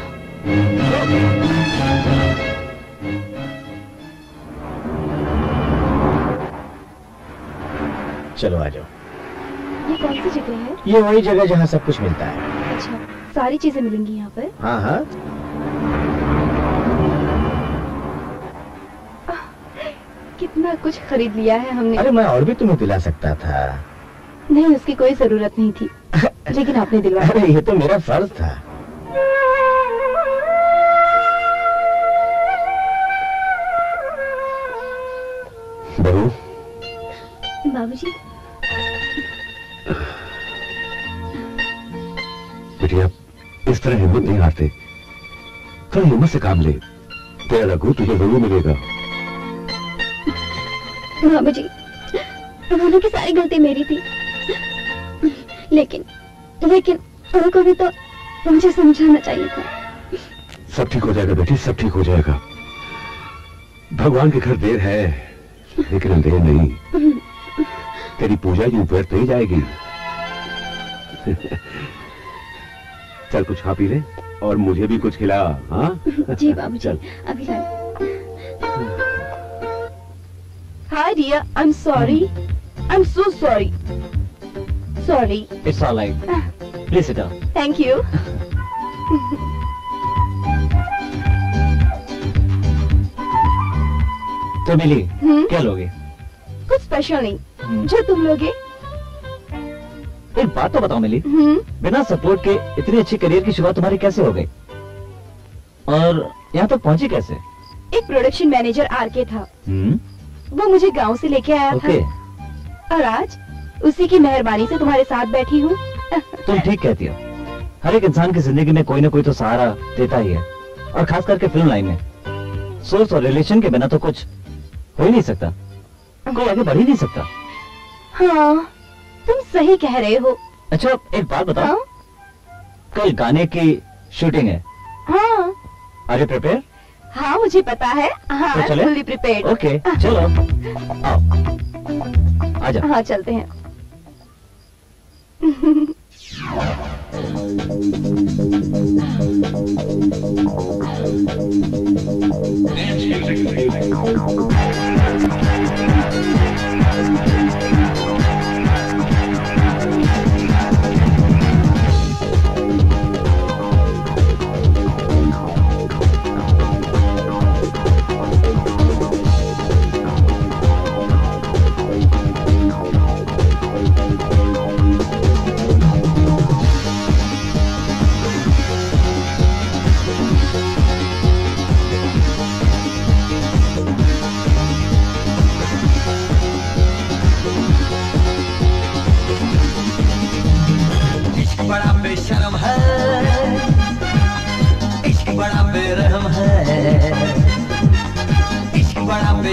चलो आ जाओ। ये कौन सी जगह है? ये वही जगह जहाँ सब कुछ मिलता है। अच्छा, सारी चीजें मिलेंगी यहाँ पर? हाँ हाँ। कितना कुछ खरीद लिया है हमने। अरे मैं और भी तुम्हें दिला सकता था। नहीं, उसकी कोई जरूरत नहीं थी, लेकिन आपने दिलवाया। अरे ये तो मेरा फर्ज था। बहू। बाबूजी। बिटिया इस तरह हिम्मत नहीं हारते, थोड़ा हिम्मत से काम ले। तेरा लघु तुझे जरूर मिलेगा। बाबूजी उन्होंने की सारी गलती मेरी थी, लेकिन लेकिन उनको भी तो मुझे समझाना चाहिए था। सब ठीक हो जाएगा बेटी, सब ठीक हो जाएगा। भगवान के घर देर है लेकिन अंधेर नहीं। तेरी पूजा यूं व्यर्थ नहीं जाएगी। चल कुछ खा पी ले और मुझे भी कुछ खिला। हाँ जी बाबू। चल अभी। Hi Riya, I am sorry, I am so sorry. Sorry. It's all right. Please sit down. Thank you. तो मिली क्या लोगे? कुछ स्पेशल नहीं, जो तुम लोगे। एक बात तो बताओ मिली, बिना सपोर्ट के इतनी अच्छी करियर की शुरुआत तुम्हारी कैसे हो गई और यहाँ तक पहुँची कैसे? एक प्रोडक्शन मैनेजर आरके था, वो मुझे गांव से लेके आया था और आज उसी की मेहरबानी से तुम्हारे साथ बैठी हूँ। तुम ठीक कहती हो, हर एक इंसान की जिंदगी में कोई ना कोई तो सहारा देता ही है, और खास करके फिल्म लाइन में सोर्स और रिलेशन के बिना तो कुछ हो ही नहीं सकता, कोई आगे बढ़ ही नहीं सकता। हाँ तुम सही कह रहे हो। अच्छा एक बात बताओ। हाँ? कल गाने की शूटिंग है। हाँ आर यू प्रिपेयर? हाँ मुझे पता है। हाँ, तो चले? प्रिपेयर। ओके चलो आओ। आ जाओ। हाँ चलते हैं।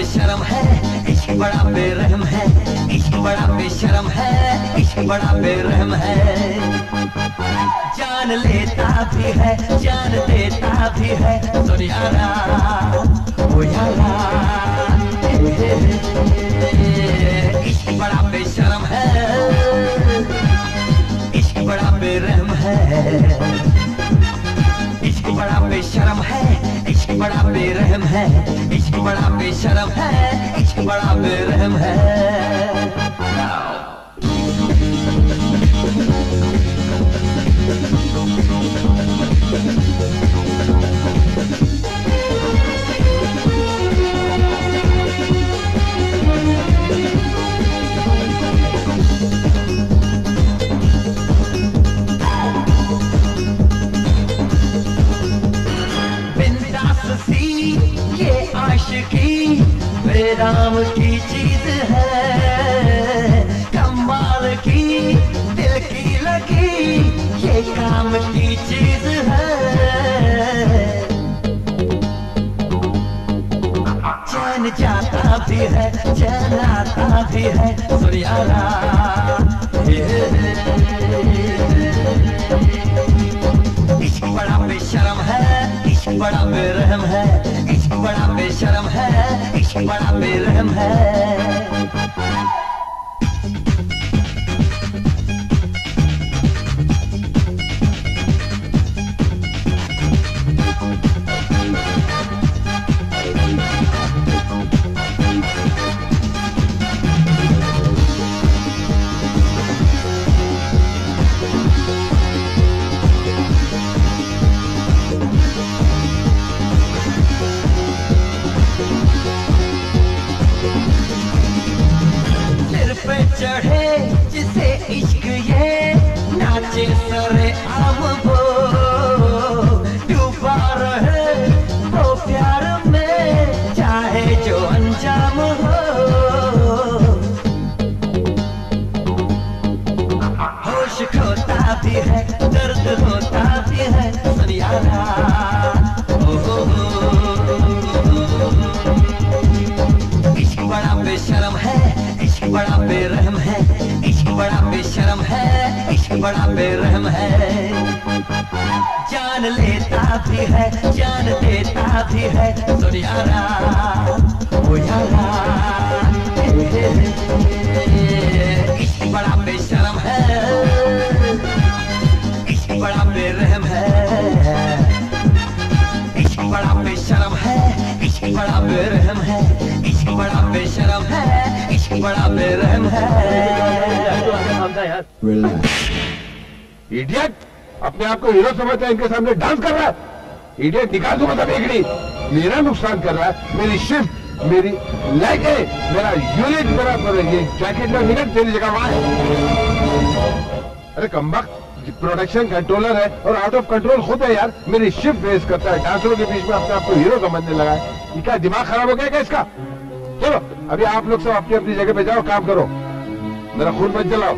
बेशरम है, इश्क बड़ा बेरहम है, इश्क बड़ा बेशरम है, इश्क बड़ा बेरहम है। जान लेता भी है, जान देता भी है, तो यारा वो यारा। इश्क बड़ा बेशरम है, इश्क बड़ा बेरहम है, इश्क बड़ा बेशरम है, इश्क बड़ा बेरहम है, इश्क बड़ा बेशरम है, इश्क बड़ा बेरहम है। आशिकी बेराम की चीज है, कमाल की दिल की लगी ये काम की चीज है। चैन जाता भी है, चैन आता भी है, सुरियारा इश्क बड़ा बेशरम है, इश्क बड़ा बेरहम है, इश्क बड़ा बेशरम है, इश्क बड़ा बेरहम है। इनके सामने डांस कर रहा है इडियट, निकाल दूंगा सब एकड़ी। मेरा नुकसान कर रहा है, मेरी शिफ्ट, मेरी लाइक है, मेरा यूनिट, मेरा जैकेट में निकल तेरी जगह वहां है। अरे कमबख्त, प्रोडक्शन कंट्रोलर है और आउट ऑफ कंट्रोल होता है यार, मेरी शिफ्ट वेस्ट करता है, डांसरों के बीच में अपने आपको हीरो समझने लगा है। इनका दिमाग खराब हो गया क्या इसका? चलो अभी आप लोग सब अपनी अपनी जगह पे जाओ, काम करो, मेरा खून मत जलाओ,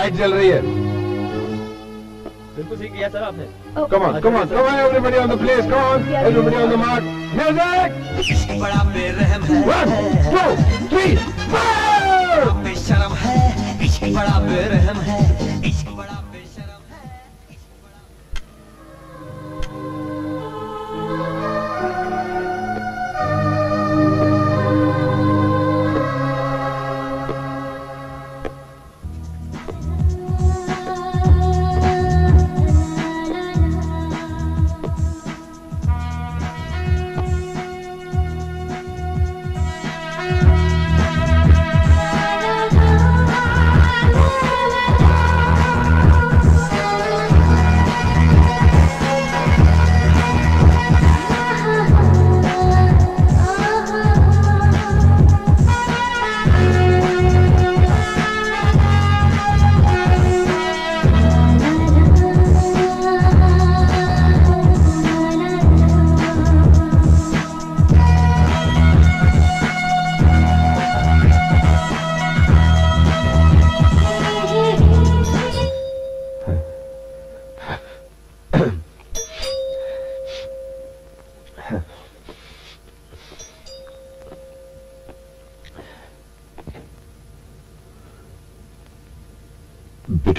लाइट जल रही है। बिल्कुल सही किया सर आपने। Come on, everybody on the place, come on, everybody on the mark, music. इश्क बड़ा बेरहम है, 1, 2, 3, 4. बेशरम है, इश्क बड़ा बेरहम है, इश्क बड़ा बेशरम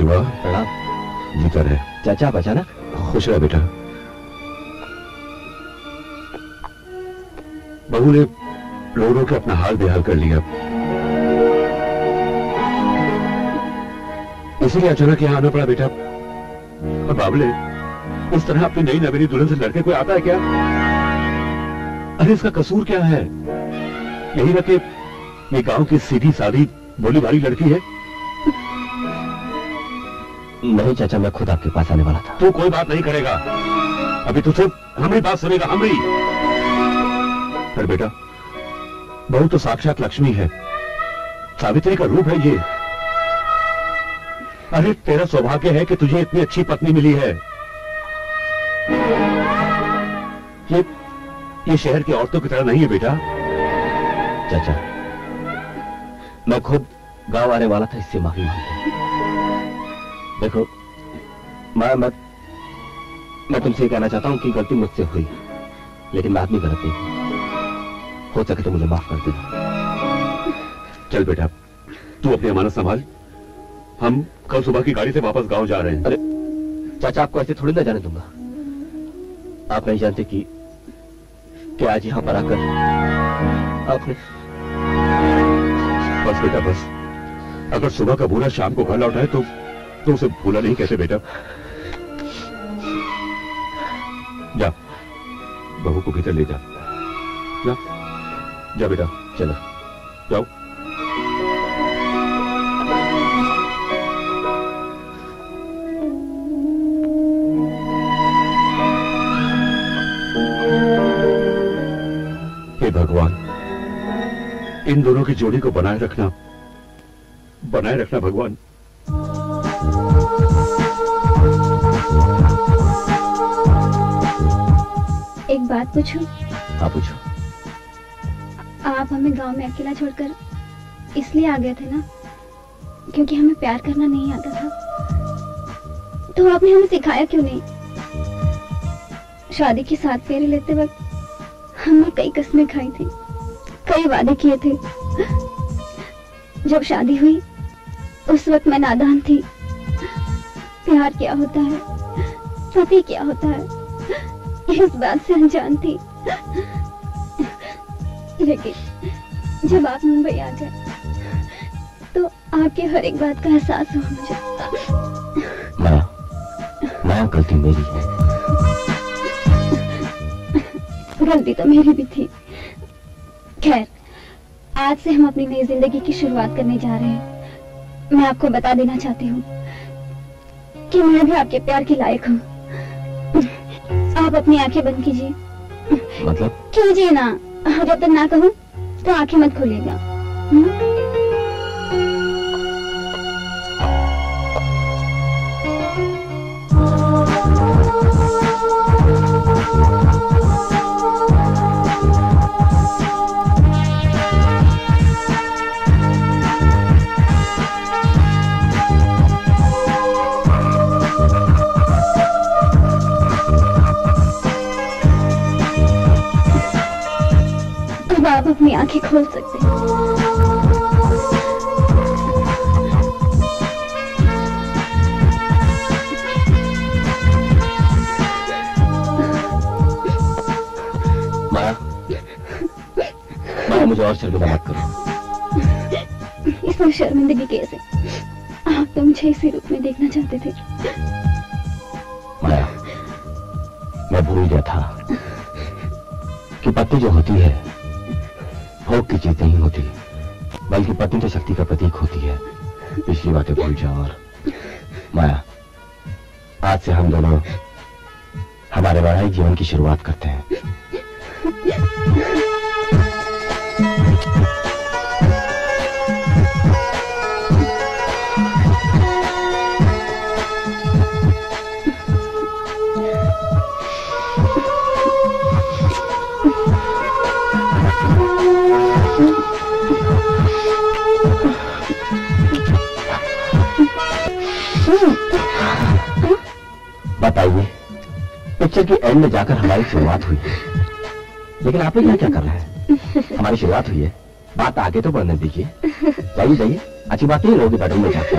विवाह प्रणाम। जी कर है चाचा, बचाना खुश रहा बेटा। बहू ने रो रो के अपना हाल बेहाल कर लिया, इसीलिए अचानक यहाँ आना पड़ा बेटा। और बाबले उस तरह अपनी नई नवेली दुल्हन से लड़के कोई आता है क्या? अरे इसका कसूर क्या है? यही ना कि ये गांव की सीधी सादी बोली भारी लड़की है। नहीं चाचा, मैं खुद आपके पास आने वाला था। तू कोई बात नहीं करेगा अभी, तू सिर्फ हमारी बात सुनेगा हमारी। पर बेटा बहू तो साक्षात लक्ष्मी है, सावित्री का रूप है ये। अरे तेरा सौभाग्य है कि तुझे इतनी अच्छी पत्नी मिली है। ये शहर की औरतों की तरह नहीं है बेटा। चाचा मैं खुद गांव आने वाला था, इससे माफी मांगता हूं। देखो माया, मैं तुमसे कहना चाहता हूं कि गलती मुझसे हुई, लेकिन मैं आदमी गलत नहीं। हो सके तो मुझे माफ कर देना। चल बेटा तू अपनी अमानत संभाल, हम कल सुबह की गाड़ी से वापस गांव जा रहे हैं। अरे चाचा आपको ऐसे थोड़ी ना जाने दूंगा। आप नहीं जानते कि आज यहाँ पर आकर आपने। बस बेटा बस, अगर सुबह का भूला शाम को घर लौट है तो उसे भूला नहीं कहते बेटा। जा बहू को भीतर ले जा, जा जा बेटा। चलो जाओ। भगवान इन दोनों की जोड़ी को बनाए रखना भगवान। एक बात पूछूं? आप पूछो। आप हमें गांव में अकेला छोड़कर इसलिए आ गए थे ना क्योंकि हमें प्यार करना नहीं आता था, तो आपने हमें सिखाया क्यों नहीं? शादी के साथ फेरे लेते वक्त हमने कई कसमें खाई थी, कई वादे किए थे। जब शादी हुई उस वक्त मैं नादान थी। प्यार क्या होता है, पति क्या होता है, इस बात से अनजान थी। लेकिन जब आप मुंबई आ गए तो आपके हर एक बात का एहसास हुआ मुझे। माया गलती मेरी है। गलती तो मेरी भी थी। खैर आज से हम अपनी नई जिंदगी की शुरुआत करने जा रहे हैं। मैं आपको बता देना चाहती हूँ कि मैं भी आपके प्यार के लायक हूँ। आप अपनी आंखें बंद कीजिए। मतलब? कीजिए ना, जब तक ना कहूँ तो आंखें मत खोलिएगा। आप अपनी आंखें खोल सकते हैं। माया मुझे और शर्मिंदा मत करो। इसमें शर्मिंदगी कैसे? आप तो मुझे इसी रूप में देखना चाहते थे। माया मैं भूल गया था कि पत्नी जो होती है भोग की चीज नहीं होती, बल्कि पत्नी तो शक्ति का प्रतीक होती है। पिछली बातें भूल जाओ। और माया आज से हम दोनों हमारे वैवाहिक जीवन की शुरुआत करते हैं। बताइए पिक्चर के एंड में जाकर हमारी शुरुआत हुई, लेकिन आप लोग यहाँ क्या कर रहे हैं? हमारी शुरुआत हुई है बात आगे तो बढ़ने दीजिए। जाइए जाइए, अच्छी बात नहीं लोग बैठे में जाते।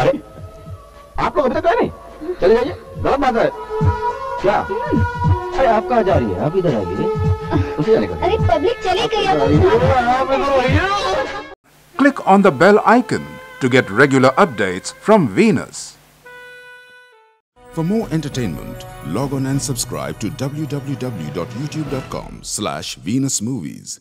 अरे आप लोग अभी तक आए नहीं, चले जाइए, गलत बात है क्या? अरे आप कहाँ जा रही है? आप इधर आ गई, उसे जाने का। अरे पब्लिक चले गई। Click on the bell icon to get regular updates from Venus. For more entertainment, log on and subscribe to www.youtube.com/venusmovies.